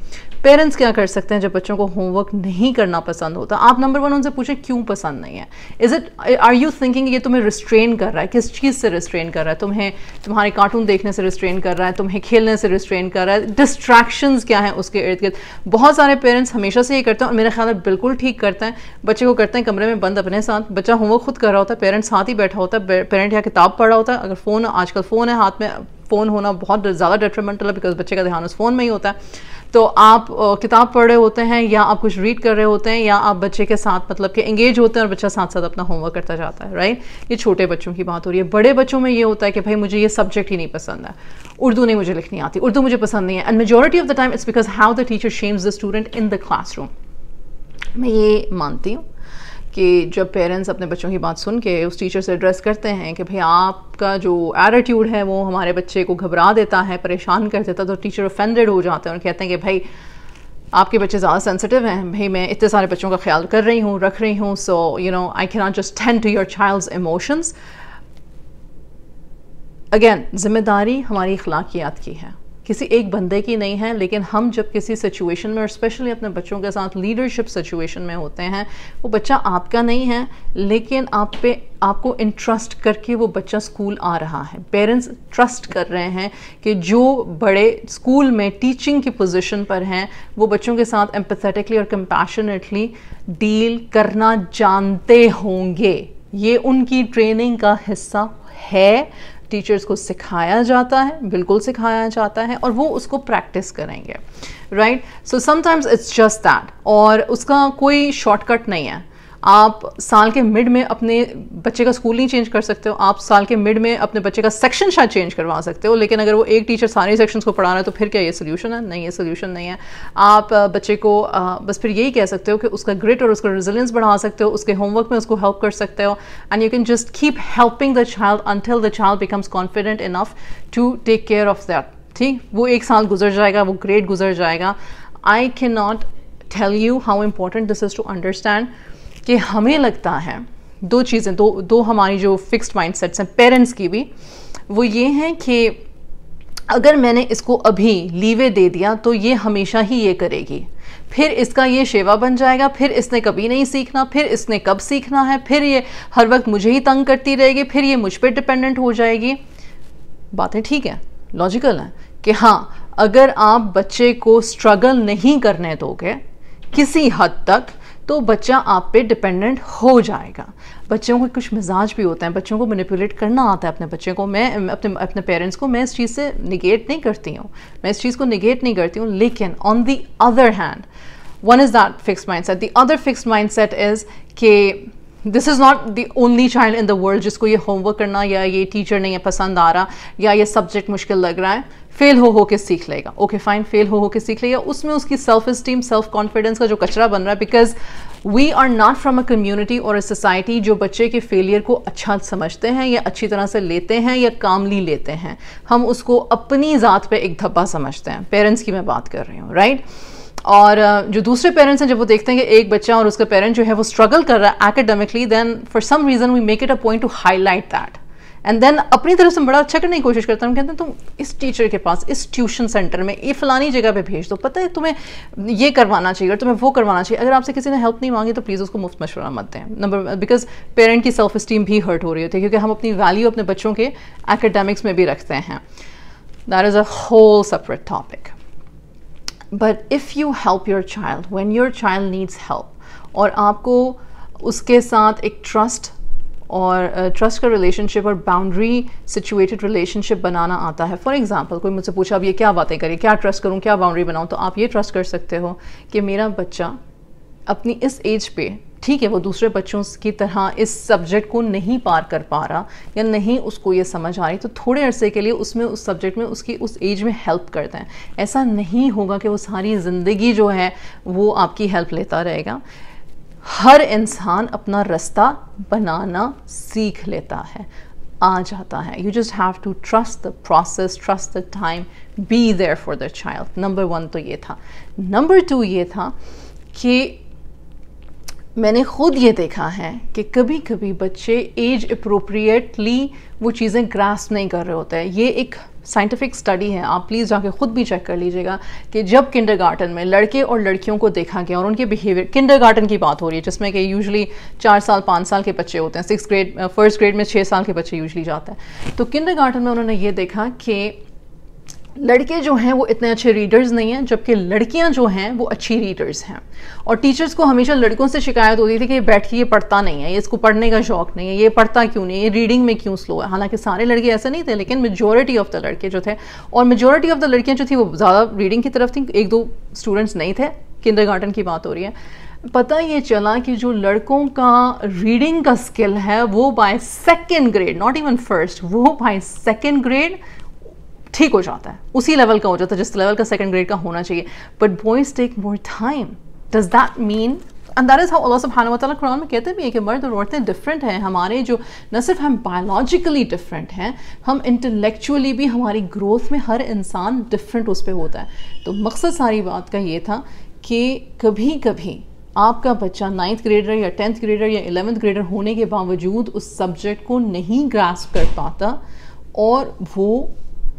पेरेंट्स क्या कर सकते हैं जब बच्चों को होमवर्क नहीं करना पसंद होता? आप नंबर 1 उनसे पूछें क्यों पसंद नहीं है. Is it, are you thinking ये तुम्हें रिस्ट्रेन कर रहा है? किस चीज़ से रिस्ट्रेन कर रहा है? तुम्हें तुम्हारे कार्टून देखने से रिस्ट्रेन कर रहा है, तुम्हें खेलने से रिस्ट्रेन कर रहा है, डिस्ट्रैक्शंस क्या हैं उसके इर्द गिर्द? बहुत सारे पेरेंट्स हमेशा से ये करते हैं और मेरा ख्याल है बिल्कुल ठीक करते हैं. बच्चे को करते हैं कमरे में बंद अपने साथ, बच्चा होमवर्क खुद कर रहा होता है, पेरेंट्स साथ ही बैठा होता है, पेरेंट या किताब पढ़ रहा होता है. अगर फ़ोन, आजकल फ़ोन है हाथ में, फ़ोन होना बहुत ज़्यादा डेट्रीमेंटल है बिकॉज बच्चे का ध्यान उस फ़ोन में ही होता है. तो आप किताब पढ़ रहे होते हैं या आप कुछ रीड कर रहे होते हैं या आप बच्चे के साथ मतलब कि एंगेज होते हैं और बच्चा साथ साथ अपना होमवर्क करता जाता है, राइट. ये छोटे बच्चों की बात हो रही है. बड़े बच्चों में ये होता है कि भाई मुझे ये सब्जेक्ट ही नहीं पसंद है, उर्दू नहीं मुझे लिखनी आती, उर्दू मुझे पसंद नहीं है. And majority of the time it's because how the teacher shames the student in the classroom. मैं ये मानती हूँ कि जब पेरेंट्स अपने बच्चों की बात सुन के उस टीचर से एड्रेस करते हैं कि भाई आपका जो एटीट्यूड है वो हमारे बच्चे को घबरा देता है, परेशान कर देता है, तो टीचर ऑफेंडेड हो जाते हैं और कहते हैं कि भाई आपके बच्चे ज़्यादा सेंसिटिव हैं, भाई मैं इतने सारे बच्चों का ख्याल कर रही हूँ, रख रही हूँ, so you know I can not just attend to your child's emotions. Again, जिम्मेदारी हमारी अखलाकियात की है किसी एक बंदे की नहीं है, लेकिन हम जब किसी सिचुएशन में और स्पेशली अपने बच्चों के साथ लीडरशिप सिचुएशन में होते हैं, वो बच्चा आपका नहीं है लेकिन आप पे आपको इंट्रस्ट करके वो बच्चा स्कूल आ रहा है। पेरेंट्स ट्रस्ट कर रहे हैं कि जो बड़े स्कूल में टीचिंग की पोजीशन पर हैं वो बच्चों के साथ एम्पैथेटिकली और कंपैशनेटली डील करना जानते होंगे। ये उनकी ट्रेनिंग का हिस्सा है, टीचर्स को सिखाया जाता है, बिल्कुल सिखाया जाता है और वो उसको प्रैक्टिस करेंगे, right. So sometimes it's just that, और उसका कोई शॉर्टकट नहीं है। आप साल के मिड में अपने बच्चे का स्कूल नहीं चेंज कर सकते हो, आप साल के मिड में अपने बच्चे का सेक्शन शायद चेंज करवा सकते हो, लेकिन अगर वो एक टीचर सारे सेक्शंस को पढ़ा रहा है तो फिर क्या ये सोल्यूशन है? नहीं, ये सोल्यूशन नहीं है। आप बच्चे को बस फिर यही कह सकते हो कि उसका ग्रिट और उसका रेजिलियंस बढ़ा सकते हो, उसके होमवर्क में उसको हेल्प कर सकते हो, and you can just keep helping the child until the child becomes confident enough to take care of that, ठीक। वो एक साल गुजर जाएगा, वो ग्रेड गुजर जाएगा। I can not tell you how important this is to understand कि हमें लगता है दो चीज़ें, दो हमारी जो फिक्स्ड माइंडसेट्स हैं पेरेंट्स की भी, वो ये हैं कि अगर मैंने इसको अभी लीवे दे दिया तो ये हमेशा ही ये करेगी, फिर इसका ये शेवा बन जाएगा, फिर इसने कभी नहीं सीखना, फिर इसने कब सीखना है, फिर ये हर वक्त मुझे ही तंग करती रहेगी, फिर ये मुझ पर डिपेंडेंट हो जाएगी। बातें ठीक है, लॉजिकल है कि हाँ, अगर आप बच्चे को स्ट्रगल नहीं करने दोगे किसी हद तक तो बच्चा आप पे डिपेंडेंट हो जाएगा। बच्चों के कुछ मिजाज भी होते हैं, बच्चों को मैनिपुलेट करना आता है अपने बच्चे को। मैं अपने पेरेंट्स को मैं इस चीज़ से निगेट नहीं करती हूँ, मैं इस चीज़ को निगेट नहीं करती हूँ, लेकिन on the other hand one is that fixed mindset, the other fixed mindset is कि this is not the only child in the world जिसको ये होमवर्क करना या ये टीचर नहीं पसंद आ रहा या ये सब्जेक्ट मुश्किल लग रहा है, फेल हो के सीख लेगा। ओके फाइन, फेल हो के सीख लेगा, उसमें उसकी सेल्फ इस्टीम, सेल्फ कॉन्फिडेंस का जो कचरा बन रहा है, because we are not from a community और अ सोसाइटी जो बच्चे के फेलियर को अच्छा समझते हैं या अच्छी तरह से लेते हैं या कामली लेते हैं। हम उसको अपनी ज़ात पे एक धब्बा समझते हैं, पेरेंट्स की मैं बात कर रही हूँ, राइट। और जो दूसरे पेरेंट्स हैं, जब वो देखते हैं कि एक बच्चा और उसका पेरेंट जो है वो स्ट्रगल कर रहा है academically, then for some reason we make it a point to highlight that, and then अपनी तरफ से बड़ा अच्छा करने की कोशिश करता है। हम कहते हैं तुम इस टीचर के पास, इस ट्यूशन सेंटर में, ये फलानी जगह पे भेज दो, पता है तुम्हें ये करवाना चाहिए और तुम्हें वो करवाना चाहिए। अगर आपसे किसी ने हेल्प नहीं मांगी तो प्लीज़ उसको मुफ्त मशवरा मत दें, नंबर, बिकॉज पेरेंट की सेल्फ इस्टीम भी हर्ट हो रही होती है, क्योंकि हम अपनी वैल्यू अपने बच्चों के एकेडमिक्स में भी रखते हैं। That is a whole separate topic. But if you help your child when your child needs help, और आपको उसके साथ एक ट्रस्ट और ट्रस्ट का रिलेशनशिप और बाउंड्री सिचुएटेड रिलेशनशिप बनाना आता है। फॉर एग्जांपल, कोई मुझसे पूछा अब ये क्या बातें करें, क्या ट्रस्ट करूं, क्या बाउंड्री बनाऊं, तो आप ये ट्रस्ट कर सकते हो कि मेरा बच्चा अपनी इस एज पे, ठीक है वो दूसरे बच्चों की तरह इस सब्जेक्ट को नहीं पार कर पा रहा या नहीं उसको ये समझ आ रही, तो थोड़े अरसे के लिए उसमें उस सब्जेक्ट में उसकी उस एज में हेल्प करते हैं। ऐसा नहीं होगा कि वो सारी ज़िंदगी जो है वो आपकी हेल्प लेता रहेगा। हर इंसान अपना रास्ता बनाना सीख लेता है, आ जाता है। You just have to trust the process, trust the time, be there for the child. Number one तो ये था। नंबर टू ये था कि मैंने खुद ये देखा है कि कभी कभी बच्चे एज अप्रोप्रिएटली वो चीज़ें ग्रास्प नहीं कर रहे होते हैं। ये एक साइंटिफिक स्टडी है, आप प्लीज़ जाके ख़ुद भी चेक कर लीजिएगा कि जब किंडरगार्टन में लड़के और लड़कियों को देखा गया और उनके बिहेवियर, किंडरगार्टन की बात हो रही है जिसमें कि यूजुअली 4 साल 5 साल के बच्चे होते हैं, 6th ग्रेड 1st ग्रेड में 6 साल के बच्चे यूजली जाते हैं, तो किंडरगार्टन में उन्होंने ये देखा कि लड़के जो हैं वो इतने अच्छे रीडर्स नहीं हैं, जबकि लड़कियां जो हैं वो अच्छी रीडर्स हैं। और टीचर्स को हमेशा लड़कों से शिकायत होती थी कि ये बैठ के ये पढ़ता नहीं है, ये इसको पढ़ने का शौक़ नहीं है, ये पढ़ता क्यों नहीं है, ये रीडिंग में क्यों स्लो है। हालांकि सारे लड़के ऐसे नहीं थे, लेकिन मेजोरिटी ऑफ द लड़के जो थे और मेजोरिटी ऑफ द लड़कियाँ जो थी वो ज़्यादा रीडिंग की तरफ थी, 1-2 स्टूडेंट्स नहीं थे। किंडरगार्टन की बात हो रही है। पता ये चला कि जो लड़कों का रीडिंग का स्किल है वो bye 2nd grade, not even 1st, वो बाय 2nd ग्रेड ठीक हो जाता है, उसी लेवल का हो जाता है जिस लेवल का 2nd ग्रेड का होना चाहिए। But boys take more time. Does that mean, and that is how अल्लाह सुब्हानहू व तआला कुरान में कहते भी है कि मर्द और औरतें डिफरेंट हैं। हमारे जो न सिर्फ हम बायोलॉजिकली डिफरेंट हैं, हम इंटेलेक्चुअली भी, हमारी ग्रोथ में हर इंसान डिफरेंट उस पर होता है। तो मकसद सारी बात का ये था कि कभी कभी आपका बच्चा 9th ग्रेडर या 10th ग्रेडर या 11th ग्रेडर होने के बावजूद उस सब्जेक्ट को नहीं ग्रास्प कर पाता और वो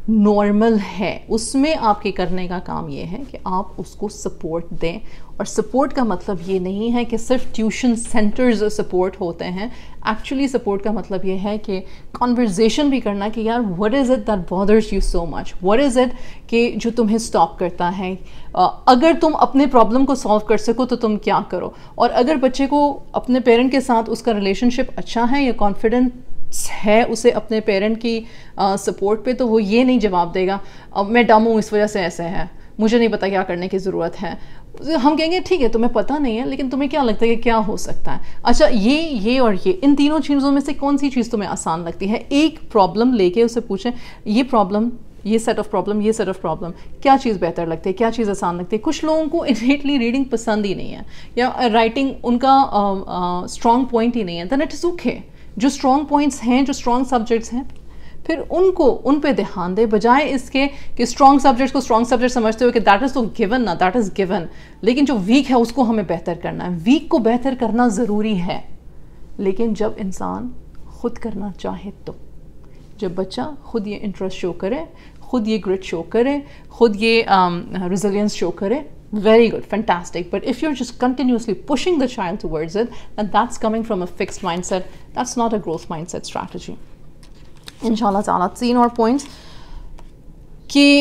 नॉर्मल है, उसमें आपके करने का काम ये है कि आप उसको सपोर्ट दें। और सपोर्ट का मतलब ये नहीं है कि सिर्फ ट्यूशन सेंटर्स सपोर्ट होते हैं, एक्चुअली सपोर्ट का मतलब ये है कि कॉन्वर्जेसन भी करना कि यार what is it that bothers you so much, what is it कि जो तुम्हें स्टॉप करता है, अगर तुम अपने प्रॉब्लम को सॉल्व कर सको तो तुम क्या करो। और अगर बच्चे को अपने पेरेंट के साथ उसका रिलेशनशिप अच्छा है या कॉन्फिडेंट है उसे अपने पेरेंट की सपोर्ट पे, तो वो ये नहीं जवाब देगा मैं डम हूँ इस वजह से ऐसे है, मुझे नहीं पता क्या करने की ज़रूरत है। हम कहेंगे ठीक है तुम्हें पता नहीं है, लेकिन तुम्हें क्या लगता है कि क्या हो सकता है। अच्छा ये और ये, इन तीनों चीज़ों में से कौन सी चीज़ तुम्हें आसान लगती है। एक प्रॉब्लम लेके उसे पूछें ये प्रॉब्लम, ये सेट ऑफ प्रॉब्लम, ये सेट ऑफ प्रॉब्लम, क्या चीज़ बेहतर लगती है, क्या चीज़ आसान लगती है। कुछ लोगों को इनहेटली रीडिंग पसंद ही नहीं है या राइटिंग उनका स्ट्रॉन्ग पॉइंट ही नहीं है, दैन इट इज़ ओके। जो स्ट्रॉन्ग पॉइंट्स हैं, जो स्ट्रॉन्ग सब्जेक्ट्स हैं, फिर उनको उन पे ध्यान दे, बजाय इसके कि स्ट्रॉन्ग सब्जेक्ट्स को स्ट्रॉन्ग सब्जेक्ट समझते हुए कि दैट इज़ तो गिवन ना, दैट इज़ गिवन, लेकिन जो वीक है उसको हमें बेहतर करना है। वीक को बेहतर करना ज़रूरी है, लेकिन जब इंसान खुद करना चाहे, तो जब बच्चा खुद ये इंटरेस्ट शो करे, खुद ये ग्रिट शो करे, खुद ये रेजिलियंस शो करे, very good, fantastic. But if you're just continuously pushing the child towards it, then that's coming from a fixed mindset. That's not a growth mindset strategy. Inshallah ta'ala, three more points ki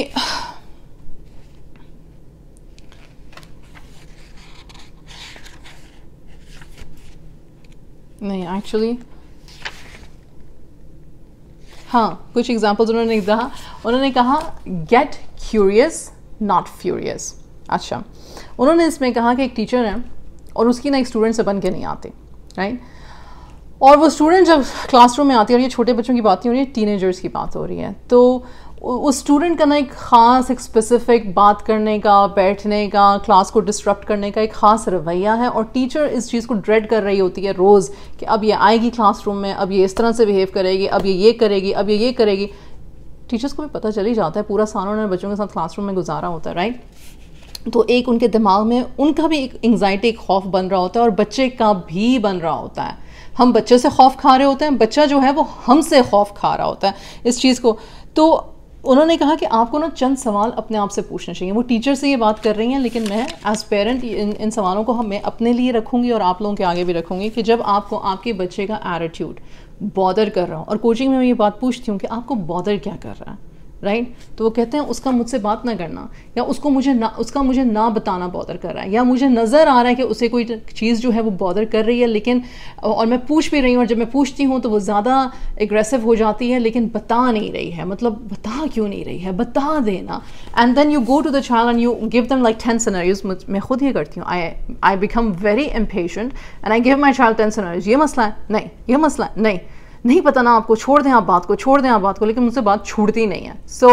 nahi actually हाँ कुछ examples उन्होंने कहा get curious not furious. अच्छा उन्होंने इसमें कहा कि एक टीचर है और उसकी ना एक स्टूडेंट से बन के नहीं आती, राइट। और वो स्टूडेंट जब क्लासरूम में आती है, और ये छोटे बच्चों की बात नहीं हो रही है, टीनेजर्स की बात हो रही है, तो उस स्टूडेंट का ना एक ख़ास, एक स्पेसिफिक बात करने का, बैठने का, क्लास को डिस्टर्ब करने का एक ख़ास रवैया है। और टीचर इस चीज़ को ड्रेड कर रही होती है रोज़ कि अब ये आएगी क्लासरूम में, अब ये इस तरह से बिहेव करेगी, अब ये करेगी, अब ये करेगी। टीचर्स को भी पता चल ही जाता है, पूरा साल उन्होंने बच्चों के साथ क्लासरूम में गुजारा होता है, राइट। तो एक उनके दिमाग में उनका भी एक एंग्जाइटी, एक खौफ बन रहा होता है और बच्चे का भी बन रहा होता है। हम बच्चे से खौफ खा रहे होते हैं, बच्चा जो है वो हमसे खौफ खा रहा होता है इस चीज़ को। तो उन्होंने कहा कि आपको ना चंद सवाल अपने आप से पूछने चाहिए। वो टीचर से ये बात कर रही हैं, लेकिन मैं एज पेरेंट इन सवालों को मैं अपने लिए रखूँगी और आप लोगों के आगे भी रखूँगी कि जब आपको आपके बच्चे का एटीट्यूड बॉदर कर रहा हो, और कोचिंग में मैं ये बात पूछती हूँ कि आपको बॉदर क्या कर रहा है, राइट। तो वो कहते हैं उसका मुझसे बात ना करना, या उसका मुझे ना बताना बॉदर कर रहा है, या मुझे नज़र आ रहा है कि उसे कोई चीज़ जो है वो बॉदर कर रही है, लेकिन और मैं पूछ भी रही हूँ, और जब मैं पूछती हूँ तो वो ज़्यादा एग्रेसिव हो जाती है लेकिन बता नहीं रही है। मतलब बता क्यों नहीं रही है, बता देना। And then you go to the child and you give them like 10 scenarios. मैं खुद ये करती हूँ, I become very impatient and I give my child 10 scenarios. ये मसला है नहीं, ये मसला है नहीं, नहीं पता ना आपको, छोड़ दें आप बात को, छोड़ दें आप बात को, लेकिन मुझसे बात छूटती नहीं है। सो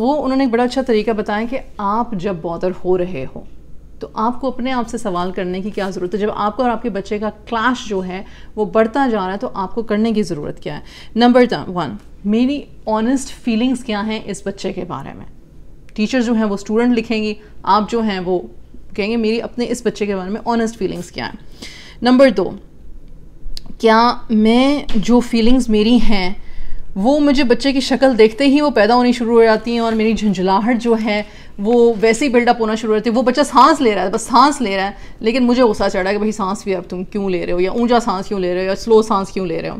वो उन्होंने एक बड़ा अच्छा तरीका बताया कि आप जब बॉदर हो रहे हो तो आपको अपने आप से सवाल करने की क्या ज़रूरत है। जब आपको और आपके बच्चे का क्लैश जो है वो बढ़ता जा रहा है तो आपको करने की ज़रूरत क्या है। नंबर 1, मेरी ऑनेस्ट फीलिंग्स क्या हैं इस बच्चे के बारे में। टीचर जो हैं वो स्टूडेंट लिखेंगी, आप जो हैं वो कहेंगे मेरी अपने इस बच्चे के बारे में ऑनेस्ट फीलिंग्स क्या हैं। नंबर 2, क्या मैं जो फीलिंग्स मेरी हैं वो मुझे बच्चे की शक्ल देखते ही वो पैदा होनी शुरू हो जाती हैं, और मेरी झुंझुलाहट जो है वो वैसे ही बिल्डअप होना शुरू हो जाती है। वो बच्चा सांस ले रहा है, बस सांस ले रहा है, लेकिन मुझे गुस्सा चढ़ा कि भाई सांस भी अब तुम क्यों ले रहे हो, या ऊंचा सांस क्यों ले रहे हो, या स्लो सांस क्यों ले रहे हो।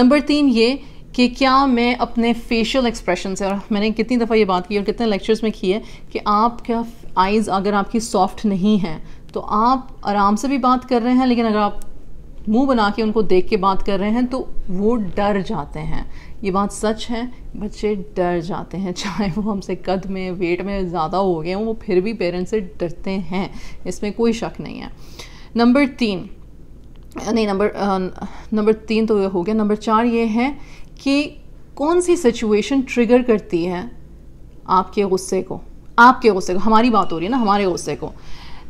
नंबर 3 ये कि क्या मैं अपने फेशियल एक्सप्रेशन से, और मैंने कितनी दफ़ा ये बात की और कितने लेक्चर्स में की है कि आपका आइज़ अगर आपकी सॉफ्ट नहीं है तो आप आराम से भी बात कर रहे हैं, लेकिन अगर आप मुंह बना के उनको देख के बात कर रहे हैं तो वो डर जाते हैं। ये बात सच है, बच्चे डर जाते हैं, चाहे वो हमसे कद में, वेट में ज़्यादा हो गए हों, वो फिर भी पेरेंट्स से डरते हैं, इसमें कोई शक नहीं है। नंबर 3 तो ये हो गया। नंबर 4 ये है कि कौन सी सिचुएशन ट्रिगर करती है आपके गुस्से को। हमारी बात हो रही है ना, हमारे गुस्से को।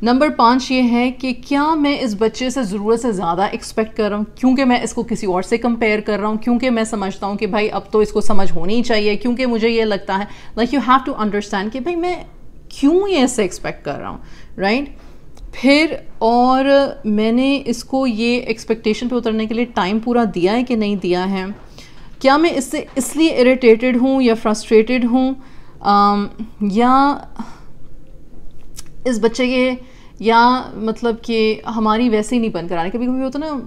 नंबर 5 ये है कि क्या मैं इस बच्चे से ज़रूरत से ज़्यादा एक्सपेक्ट कर रहा हूँ, क्योंकि मैं इसको किसी और से कंपेयर कर रहा हूँ, क्योंकि मैं समझता हूँ कि भाई अब तो इसको समझ होनी चाहिए, क्योंकि मुझे ये लगता है like you have to understand कि भाई मैं क्यों ये ऐसे एक्सपेक्ट कर रहा हूँ, राइट। फिर और मैंने इसको ये एक्सपेक्टेशन पे उतरने के लिए टाइम पूरा दिया है कि नहीं दिया है। क्या मैं इससे इसलिए इरिटेटेड हूँ या फ्रस्ट्रेटेड हूँ या इस बच्चे के, या मतलब कि हमारी वैसे ही नहीं बन कराने। कभी कभी होता ना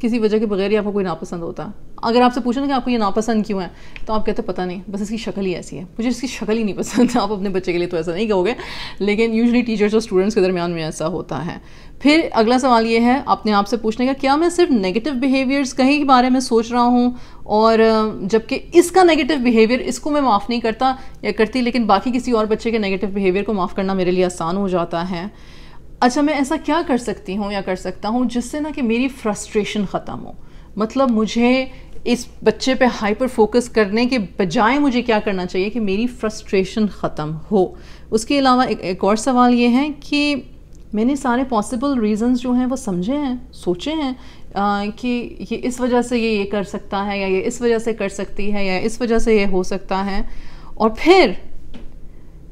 किसी वजह के बगैर ही आपको कोई नापसंद होता। अगर आपसे पूछें कि आपको ये नापसंद क्यों है तो आप कहते पता नहीं, बस इसकी शक्ल ही ऐसी है, मुझे इसकी शक्ल ही नहीं पसंद। आप अपने बच्चे के लिए तो ऐसा नहीं कहोगे, लेकिन यूजुअली टीचर्स और स्टूडेंट्स के दरमियान में ऐसा होता है। फिर अगला सवाल ये है अपने आप से पूछने का, क्या मैं सिर्फ नेगेटिव बिहेवियर्स कहीं के बारे में सोच रहा हूँ और जबकि इसका नेगेटिव बिहेवियर इसको मैं माफ़ नहीं करता या करती, लेकिन बाकी किसी और बच्चे के नेगेटिव बिहेवियर को माफ़ करना मेरे लिए आसान हो जाता है। अच्छा, मैं ऐसा क्या कर सकती हूँ या कर सकता हूँ जिससे ना कि मेरी फ्रस्ट्रेशन ख़त्म हो। मतलब मुझे इस बच्चे पे हाइपर फोकस करने के बजाय मुझे क्या करना चाहिए कि मेरी फ्रस्ट्रेशन ख़त्म हो। उसके अलावा एक और सवाल ये है कि मैंने सारे पॉसिबल रीज़न्स जो हैं वो समझे हैं, सोचे हैं कि ये इस वजह से ये कर सकता है या ये इस वजह से कर सकती है या इस वजह से ये हो सकता है। और फिर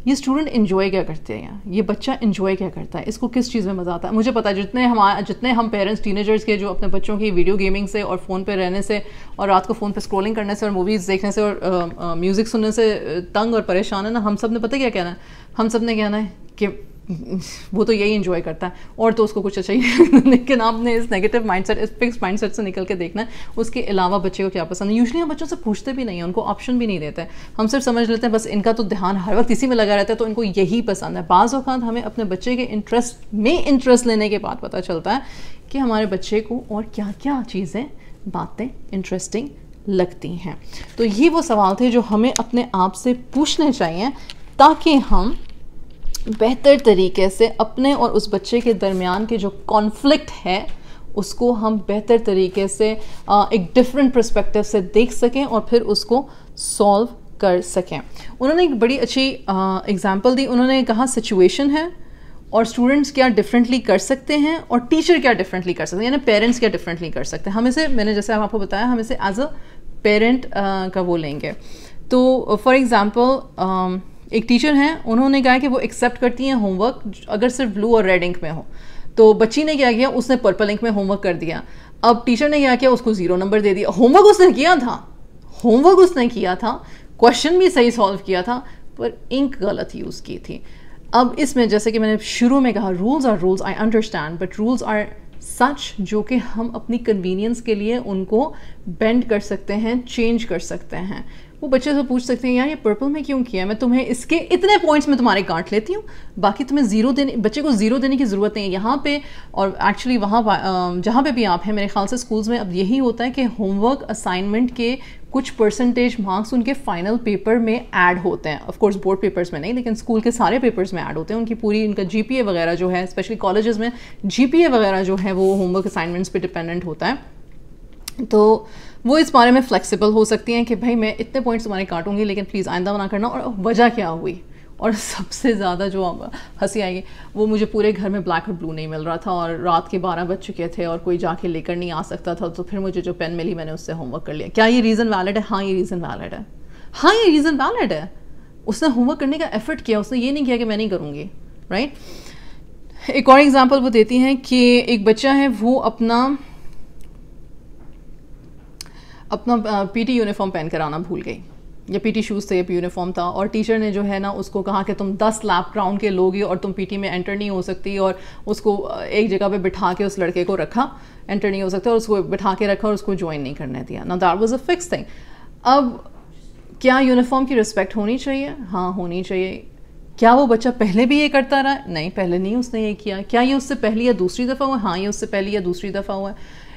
ये स्टूडेंट इन्जॉय क्या करते हैं, ये बच्चा इन्जॉय क्या करता है, इसको किस चीज़ में मज़ा आता है। मुझे पता है जितने हम पेरेंट्स टीनेजर्स के जो अपने बच्चों की वीडियो गेमिंग से और फ़ोन पे रहने से और रात को फ़ोन पे स्क्रॉलिंग करने से और मूवीज़ देखने से और म्यूज़िक सुनने से तंग और परेशान है ना, हम सब ने पता क्या कहना है, हम सब ने कहना है कि वो तो यही इन्जॉय करता है और तो उसको कुछ अच्छा ही। लेकिन आपने इस नेगेटिव माइंडसेट, इस फिक्स्ड माइंडसेट से निकल के देखना है उसके अलावा बच्चे को क्या पसंद है। यूजुअली हम बच्चों से पूछते भी नहीं हैं, उनको ऑप्शन भी नहीं देते हैं, हम सिर्फ समझ लेते हैं बस इनका तो ध्यान हर वक्त इसी में लगा रहता है तो इनको यही पसंद है। बाज़ औक़ात हमें अपने बच्चे के इंटरेस्ट में इंटरेस्ट लेने के बाद पता चलता है कि हमारे बच्चे को और क्या क्या चीज़ें, बातें इंटरेस्टिंग लगती हैं। तो ये वो सवाल थे जो हमें अपने आप से पूछने चाहिए ताकि हम बेहतर तरीके से अपने और उस बच्चे के दरमियान के जो कॉन्फ्लिक्ट है उसको हम बेहतर तरीके से एक डिफरेंट पर्सपेक्टिव से देख सकें और फिर उसको सॉल्व कर सकें। उन्होंने एक बड़ी अच्छी एग्जांपल दी, उन्होंने कहा सिचुएशन है और स्टूडेंट्स क्या डिफरेंटली कर सकते हैं और टीचर क्या डिफरेंटली कर सकते हैं, यानी पेरेंट्स क्या डिफरेंटली कर सकते हैं। हम इसे, मैंने जैसे आपको बताया, हम इसे एज अ पेरेंट का वो लेंगे। तो फॉर एग्ज़ाम्पल एक टीचर हैं, उन्होंने कहा कि वो एक्सेप्ट करती हैं होमवर्क अगर सिर्फ ब्लू और रेड इंक में हो। तो बच्ची ने क्या किया, उसने पर्पल इंक में होमवर्क कर दिया। अब टीचर ने क्या किया, उसको 0 नंबर दे दिया। होमवर्क उसने किया था, क्वेश्चन भी सही सॉल्व किया था, पर इंक गलत यूज़ की थी। अब इसमें जैसे कि मैंने शुरू में कहा, rules are rules, I understand, but rules are such जो कि हम अपनी कन्वीनियंस के लिए उनको बेंड कर सकते हैं, चेंज कर सकते हैं। वो बच्चे से पूछ सकते हैं, यार ये पर्पल में क्यों किया, मैं तुम्हें इसके इतने पॉइंट्स में तुम्हारे काट लेती हूँ, बाकी तुम्हें 0 देने, बच्चे को 0 देने की ज़रूरत नहीं है यहाँ पे। और एक्चुअली वहाँ जहाँ पे भी आप हैं, मेरे ख्याल से स्कूल्स में अब यही होता है कि होमवर्क असाइनमेंट के कुछ परसेंटेज मार्क्स उनके फाइनल पेपर में ऐड होते हैं। ऑफ कोर्स बोर्ड पेपर्स में नहीं, लेकिन स्कूल के सारे पेपर्स में ऐड होते हैं। उनकी पूरी, उनका GPA वगैरह जो है, स्पेशली कॉलेजेस में GPA वगैरह जो है वो होमवर्क असाइनमेंट्स पर डिपेंडेंट होता है। तो वो इस बारे में फ्लेक्सिबल हो सकती हैं कि भाई मैं इतने पॉइंट्स तुम्हारे काटूंगी, लेकिन प्लीज़ आइंदा मना करना। और वजह क्या हुई, और सबसे ज़्यादा जो हंसी आएगी वो, मुझे पूरे घर में ब्लैक और ब्लू नहीं मिल रहा था और रात के 12 बज चुके थे और कोई जाके लेकर नहीं आ सकता था, तो फिर मुझे जो पेन मिली मैंने उससे होमवर्क कर लिया। क्या ये रीज़न वैलिड है? हाँ ये रीज़न वैलिड है। उसने होमवर्क करने का एफर्ट किया, उसने ये नहीं किया कि मैं नहीं करूँगी, राइट। एक और एग्ज़ाम्पल वो देती हैं कि एक बच्चा है, वो अपना PT यूनिफॉर्म पहन कर आना भूल गई, या PT शूज़ थे, यूनिफॉर्म था, और टीचर ने जो है ना उसको कहा कि तुम 10 लैप राउंड के लोगे और तुम PT में एंटर नहीं हो सकती, और उसको एक जगह पे बिठा के उस लड़के को रखा, एंटर नहीं हो सकता, और उसको बिठा के रखा और उसको ज्वाइन नहीं करने दिया। Now that was a fixed thing. अब क्या यूनिफॉर्म की रिस्पेक्ट होनी चाहिए? हाँ, होनी चाहिए। क्या वो बच्चा पहले भी ये करता रहा? नहीं, पहले नहीं उसने ये किया। क्या ये उससे पहली या दूसरी दफ़ा हुआ? हाँ, ये उससे पहली या दूसरी दफ़ा हुआ।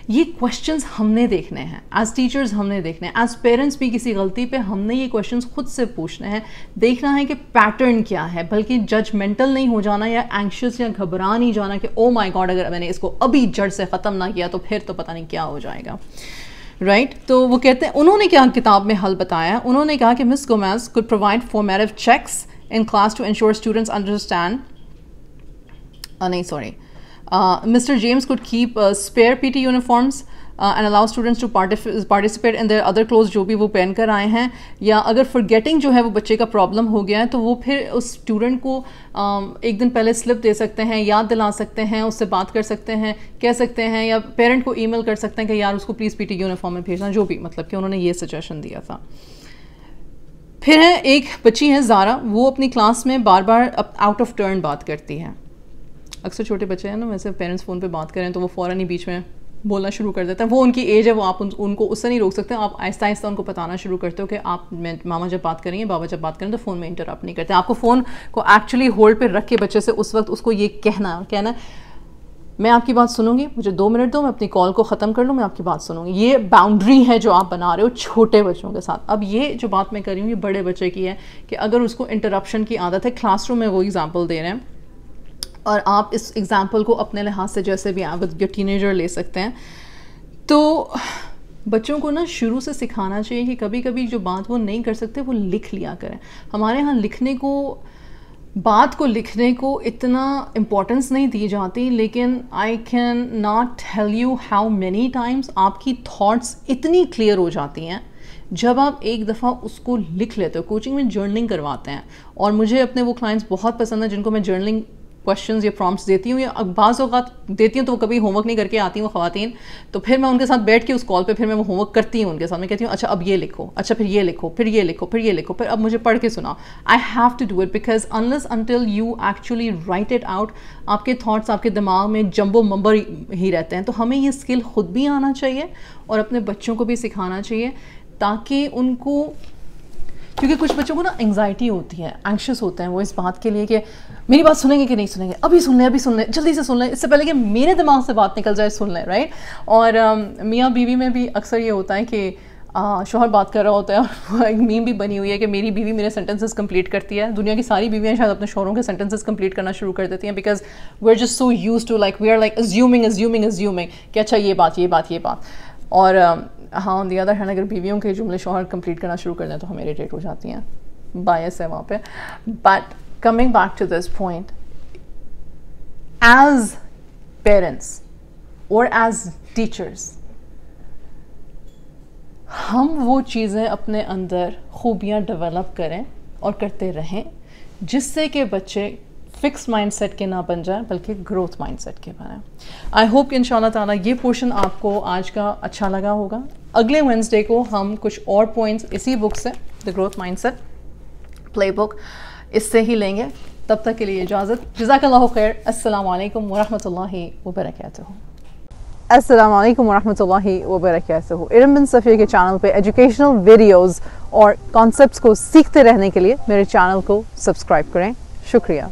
ये क्वेश्चंस हमने देखने हैं, एज टीचर्स हमने देखने हैं, एज पेरेंट्स भी किसी गलती पे हमने ये क्वेश्चंस खुद से पूछने हैं, देखना है कि पैटर्न क्या है, बल्कि जजमेंटल नहीं हो जाना या एंग्शियस या घबरा नहीं जाना कि ओ माय गॉड अगर मैंने इसको अभी जड़ से ख़त्म ना किया तो फिर तो पता नहीं क्या हो जाएगा, राइट। तो वो कहते हैं, उन्होंने क्या किताब में हल बताया, उन्होंने कहा कि Miss Gomez could provide formative checks in class to ensure students understand, Mr. James could keep spare PT uniforms. and allow students to participate in their other clothes जो भी वो पहन कर आए हैं, या अगर forgetting जो है वो बच्चे का प्रॉब्लम हो गया है तो वो फिर उस स्टूडेंट को एक दिन पहले स्लिप दे सकते हैं, याद दिला सकते हैं, उससे बात कर सकते हैं, कह सकते हैं, या पेरेंट को ईमेल कर सकते हैं कि यार उसको प्लीज़ पीटी यूनिफॉर्म में भेजना, जो भी, मतलब कि उन्होंने ये सजेशन दिया था। फिर है एक बच्ची है ज़ारा, वो अपनी क्लास में बार बार आउट ऑफ टर्न बात करती है। अक्सर छोटे बच्चे हैं ना, वैसे पेरेंट्स फ़ोन पे बात करें तो वो फ़ौरन ही बीच में बोलना शुरू कर देता है। वो उनकी एज है, वो आप उनको उससे नहीं रोक सकते। आप आहिस्ता आहिस्ता उनको बताना शुरू करते हो कि आप, मामा जब बात करेंगे, बाबा जब बात करें, तो फ़ोन में इंटरप्ट नहीं करते। आपको फ़ोन को एक्चुअली होल्ड पर रख के बच्चे से उस वक्त उसको ये कहना, मैं आपकी बात सुनूंगी, मुझे 2 मिनट दो, मैं अपनी कॉल को ख़त्म कर लूँ, मैं आपकी बात सुनूंगी। ये बाउंड्री है जो आप बना रहे हो छोटे बच्चों के साथ। अब ये जो बात मैं कर रही हूँ ये बड़े बच्चे की है कि अगर उसको इंटरप्शन की आदत है, क्लासरूम में वो एग्ज़ाम्पल दे रहे हैं, और आप इस एग्ज़ाम्पल को अपने लिहाज से जैसे भी आप टीनेजर ले सकते हैं। तो बच्चों को ना शुरू से सिखाना चाहिए कि कभी कभी जो बात वो नहीं कर सकते वो लिख लिया करें। हमारे यहाँ बात को लिखने को इतना इम्पोर्टेंस नहीं दी जाती, लेकिन I can not tell you how many times आपकी थॉट्स इतनी क्लियर हो जाती हैं जब आप एक दफ़ा उसको लिख लेते हो। कोचिंग में जर्नलिंग करवाते हैं, और मुझे अपने वो क्लाइंट्स बहुत पसंद हैं जिनको मैं जर्नलिंग क्वेश्चंस या प्रॉम्प्ट्स देती हूँ, या अकबाज़ औकात देती हूँ तो वो कभी होमवर्क नहीं करके आती हैं वो ख़वातीन, तो फिर मैं उनके साथ बैठ के उस कॉल पे फिर मैं वो होमवर्क करती हूँ उनके साथ। मैं कहती हूँ अच्छा अब ये लिखो, अच्छा फिर ये लिखो, फिर ये लिखो, फिर ये लिखो, फिर अब मुझे पढ़ के सुना। I have to do it because unless until you actually write it out, आपके थाट्स आपके दिमाग में जम्बो मम्बर ही रहते हैं। तो हमें ये स्किल ख़ुद भी आना चाहिए और अपने बच्चों को भी सिखाना चाहिए, ताकि उनको, क्योंकि कुछ बच्चों को ना एंग्जाइटी होती है, एंक्शस होते हैं वो इस बात के लिए कि मेरी बात सुनेंगे कि नहीं सुनेंगे, अभी सुन लें, जल्दी से सुन लें इससे पहले कि मेरे दिमाग से बात निकल जाए, सुन लें, राइट। और मियाँ बीवी में भी अक्सर ये होता है कि शोहर बात कर रहा होता है, और एक मीम भी बनी हुई है कि मेरी बीवी मेरे सेंटेंसेस कंप्लीट करती है। दुनिया की सारी बीवियाँ शायद अपने शोहरों के सेंटेंसेस कंप्लीट करना शुरू कर देती हैं, because we are just so used to, like we are like assuming कि अच्छा ये बात। और हाँ, ऑन दी अदर हैंड अगर बीवियों के जुमले शोहर कंप्लीट करना शुरू कर दें तो हम इरिटेट हो जाती हैं, बायस है वहाँ पे। But coming back to this point, as parents और एज टीचर्स हम वो चीज़ें अपने अंदर खूबियाँ डेवलप करें और करते रहें जिससे कि बच्चे फिक्स माइंडसेट के ना बन जाए, बल्कि ग्रोथ माइंडसेट के बने। आई होप कि इंशाल्लाह ताला ये पोर्शन आपको आज का अच्छा लगा होगा। अगले वेंसडे को हम कुछ और पॉइंट्स इसी बुक से, द ग्रोथ माइंडसेट प्लेबुक, इससे ही लेंगे। तब तक के लिए इजाज़त, जज़ाकल्लाहु खैर, अस्सलामु अलैकुम वरहमतुल्लाहि वबरकातुहू। अस्सलाम वालेकुम वरहमतुल्लाहि वबरकातुहू। इरम बिन सफ़िया के चैनल पे एजुकेशनल वीडियोस और कॉन्सेप्ट्स को सीखते रहने के लिए मेरे चैनल को सब्सक्राइब करें। शुक्रिया।